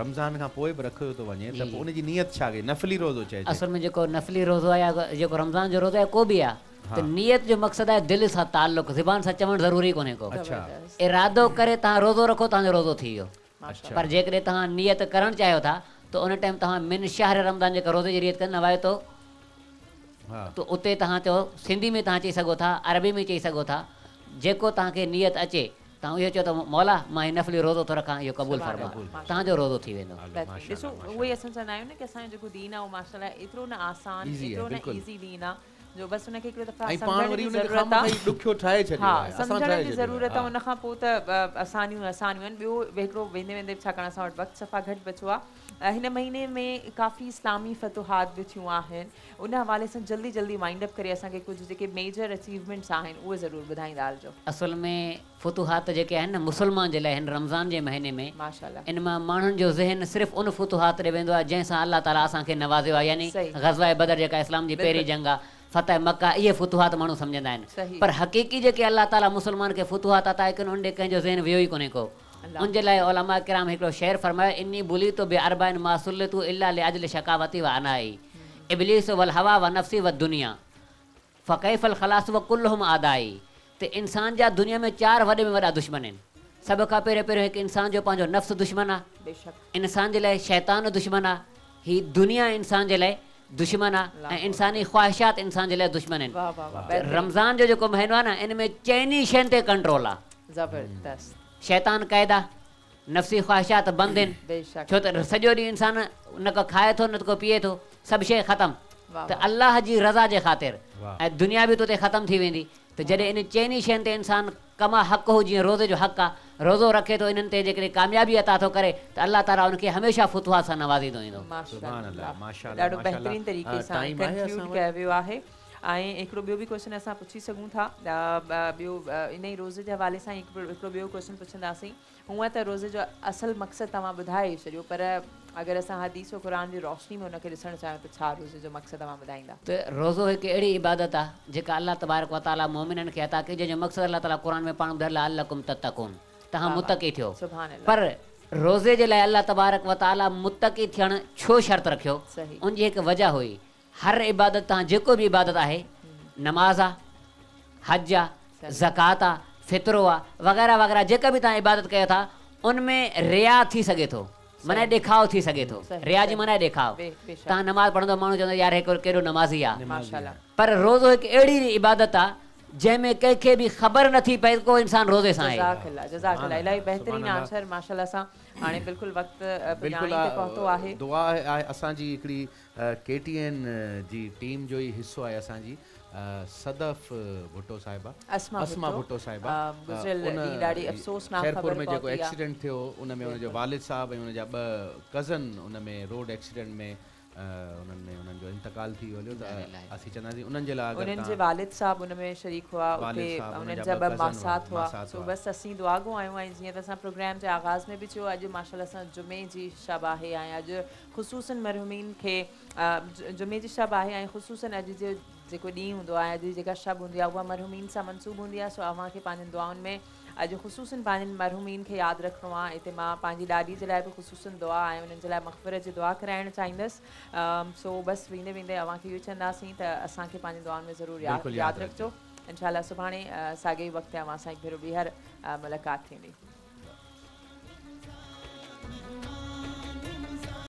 रमज़ान का पोए रखो तो वने त उन जी नियत छा आहे? नफली रोज़ो चए असल में जेको नफली रोज़ो आहे जेको रमज़ान जो रोज़ो आहे को बि आहे तो नियत जो मकसद है दिल से ताल्लुक जुबान से चवण जरूरी कोने को। अच्छा, इरादो करे ता रोज़ो रखो ता रोज़ो थी गयो। अच्छा, पर जेकर ता नियत करण चाहो था तो उन टाइम ता मिन शहर रमज़ान जे रोज़े जी नियत करना वायो तो हां तो उते ता चो सिंधी में ता चई सको था अरबी में चई सको था जेको ता के नियत अचे ता यो चो तो मौला मैं नफली रोज़ो तो रखा यो कबूल फरमा ता जो रोज़ो थी वेनो। देखो वही असन सनायो ने के असन जो दीन है माशाल्लाह इतरो ना आसान इतरो ना इजी दीन है जो बस उनके हिकड़ो दफा समझण जी ज़रूरत है उन खां पोइ त आसानियूं आहिनि। ॿियो हिकिड़ो वेंदे वेंदे छाकाणि असां वटि वक़्तु सफ़ा घटि बचो आहे हिन महीने में काफ़ी इस्लामी फतुहात बि थियूं आहिनि उन हवाले सां जल्दी वाइंड अप करे असांखे कुझु जेके मेजर अचीवमेंट्स आहिनि उहे ज़रूरु ॿुधाईंदा हलिजो। असल में फतुहात जेके आहिनि न मुस्लमान जे लाइ आहिनि रमज़ान जे महीने में माशाल्लाह इन मां माण्हुनि जो ज़हन सिर्फ़ु उन फतुहात ॾे वेंदो आहे जंहिंसां अल्लाह ताला असांखे नवाज़ियो आहे यानी ग़ज़वाए बदर जेका इस्लाम जी पहिरीं जंग आहे फतेह मक्का ये फतुहात मानू समझंदा आहिनि पर हक़ीक़ी जेके अल्लाह ताला मुसलमान के फतुहात अता कनि उन ॾे कंहिंजो ज़हन वियो ई कोन्हे को। उन जे लाइ उलमा किराम हिकिड़ो शेर फरमायो इन्नी बुली तो बे अरबाइन मासुल तू इल्ला लिअजल शकावती व अनाई इबलीस वल हवा व नफ्सी व दुनिया फ़कैफ़ल ख़लास व कुल्लुहुम आदाई। तो इंसान जा दुनिया में चार वॾे में वॾा दुश्मन आहिनि। सभ खां पहिरियों पहिरियों हिकु इंसान जो पंहिंजो नफ़्स दुश्मन आहे, इंसान जे लाइ शैतान दुश्मन आहे, हीअ दुनिया इंसान जे लाइ दुश्मन है, इंसानी ख्वाहिशात इंसान के लिए दुश्मन है। रमज़ान जो जो महीनो है ना इनमें चैनी शयुनि ते कंट्रोल है जबरदस्त। शैतान क़ाइदा नफ्सी ख्वाहिशात बंद छो तो सजो डी इंसान न को खाए तो न को पिए तो सब शे खत्म तो अल्लाह की रजा के खातिर दुनिया भी तो खत्म थी वेंदी। तो जैसे इन चैनी शयुनि ते इंसान कमा हक़ हो जी रोज़े जो हक़ है रोज़ो रखे तो इन्हनि ते जेकॾहिं कामयाबी अता थो करे त अल्लाह ताला उनखे हमेशह फतुहा सां नवाज़ींदो ईंदो। माशाल्लाह माशाल्लाह ॾाढो बेहतरीन तरीक़े सां कंक्लूड कयो वियो आहे ऐं हिकिड़ो ॿियो बि क्वेश्चन असां पुछी सघूं था। ॿियो इन ई रोज़े जे हवाले सां हिकिड़ो ॿियो क्वेश्चन पुछंदासीं। हूअं त रोज़े जो असल मक़सदु तव्हां ॿुधाए छॾियो पर अगर असां हदीस और कुरान की रोशनी में उनके ॾिसणु चाहियूं त छा रोज़े जो मक़सदु तव्हां ॿुधाईंदा? त रोज़ो हिकु अहिड़ी इबादत आहे जेका अल्लाह तबारक व तआला मोमिननि खे अता कई जंहिंजो मक़सदु अल्लाह ताला क़ुरान में पाण ॿुधायल लकुम तत्तक़ून तहां मुतकी थियो पर रोज़े जे लाइ अल्लाह तबारक व तआला मुतकी थियण छो शर्त रखियो। उनजी हिकु वजह हुई हर इबादत तहां जेको बि इबादत आहे नमाज़ आहे हज आहे ज़कात आहे फितरो आहे वग़ैरह वग़ैरह जेका बि तव्हां इबादत कयो था उनमें रिया थी सघे थो माना ॾेखाव थी सघे थो। रिया जी माना ॾेखाव तव्हां नमाज़ पढ़ंदो माण्हू चवंदो यार हिकु कहिड़ो नमाज़ी आहे पर रोज़ो हिकु अहिड़ी इबादत आहे जैमें कंखे भी खबर न थी पे को इंसान रोजे सा है। जज़ाकल्लाह इलाही बेहतरीन आंसर माशाल्लाह सा आने बिल्कुल वक्त बिल्कुल पहुंचो आहे। दुआ आहे असा जी एकड़ी केटीएन जी टीम जो ही हिस्सो आहे असा जी सदफ भुट्टो साहिबा अस्मा भुट्टो साहिबा गुजरियल डी ॾाढी अफसोसनाक खबर में जो एक्सीडेंट थियो उन में उन जो वालिद साहब ऐं उन जा ब कज़न उन में रोड एक्सीडेंट में उन्हनि जो इंतकाल थी वियो त असीं चवंदासीं उन्हनि जे लाइ उन्हनि जे वालिद साहब उन में शरीक हुआ उते उन्हनि जा ॿ मासात हुआ। सो बसि असीं दुआ गो आहियूं ऐं जीअं त असां प्रोग्राम जे आगाज़ में बि चयो अॼु माशाल्लाह सां जुमे जी शब आहे ऐं अॼु ख़ुसूसनि मरहुमीन खे जुमे जी शब आहे ऐं ख़ुसूसनि अॼु जो जेको ॾींहुं हूंदो आहे अॼु जेका शब हूंदी आहे उहा मरहुमीन सां मनसूब हूंदी आहे। सो अव्हां खे पंहिंजनि दुआउनि में अॼु ख़ुसूसनि पंहिंजनि मरहुमीन खे यादि रखिणो आहे। हिते मां पंहिंजी ॾाॾी जे लाइ बि ख़ुसूसनि दुआ ऐं उन्हनि जे लाइ मग़फ़िरत जी दुआ कराइणु चाहींदसि। सो बसि वेंदे वेंदे अव्हांखे इहो चवंदासीं त असांखे पंहिंजी दुआउनि में ज़रूरु यादि रखिजो। इंशाल्लाह सुभाणे साॻे ई वक़्तु अव्हां सां हिकु भेरो ॿीहर मुलाक़ात थींदी।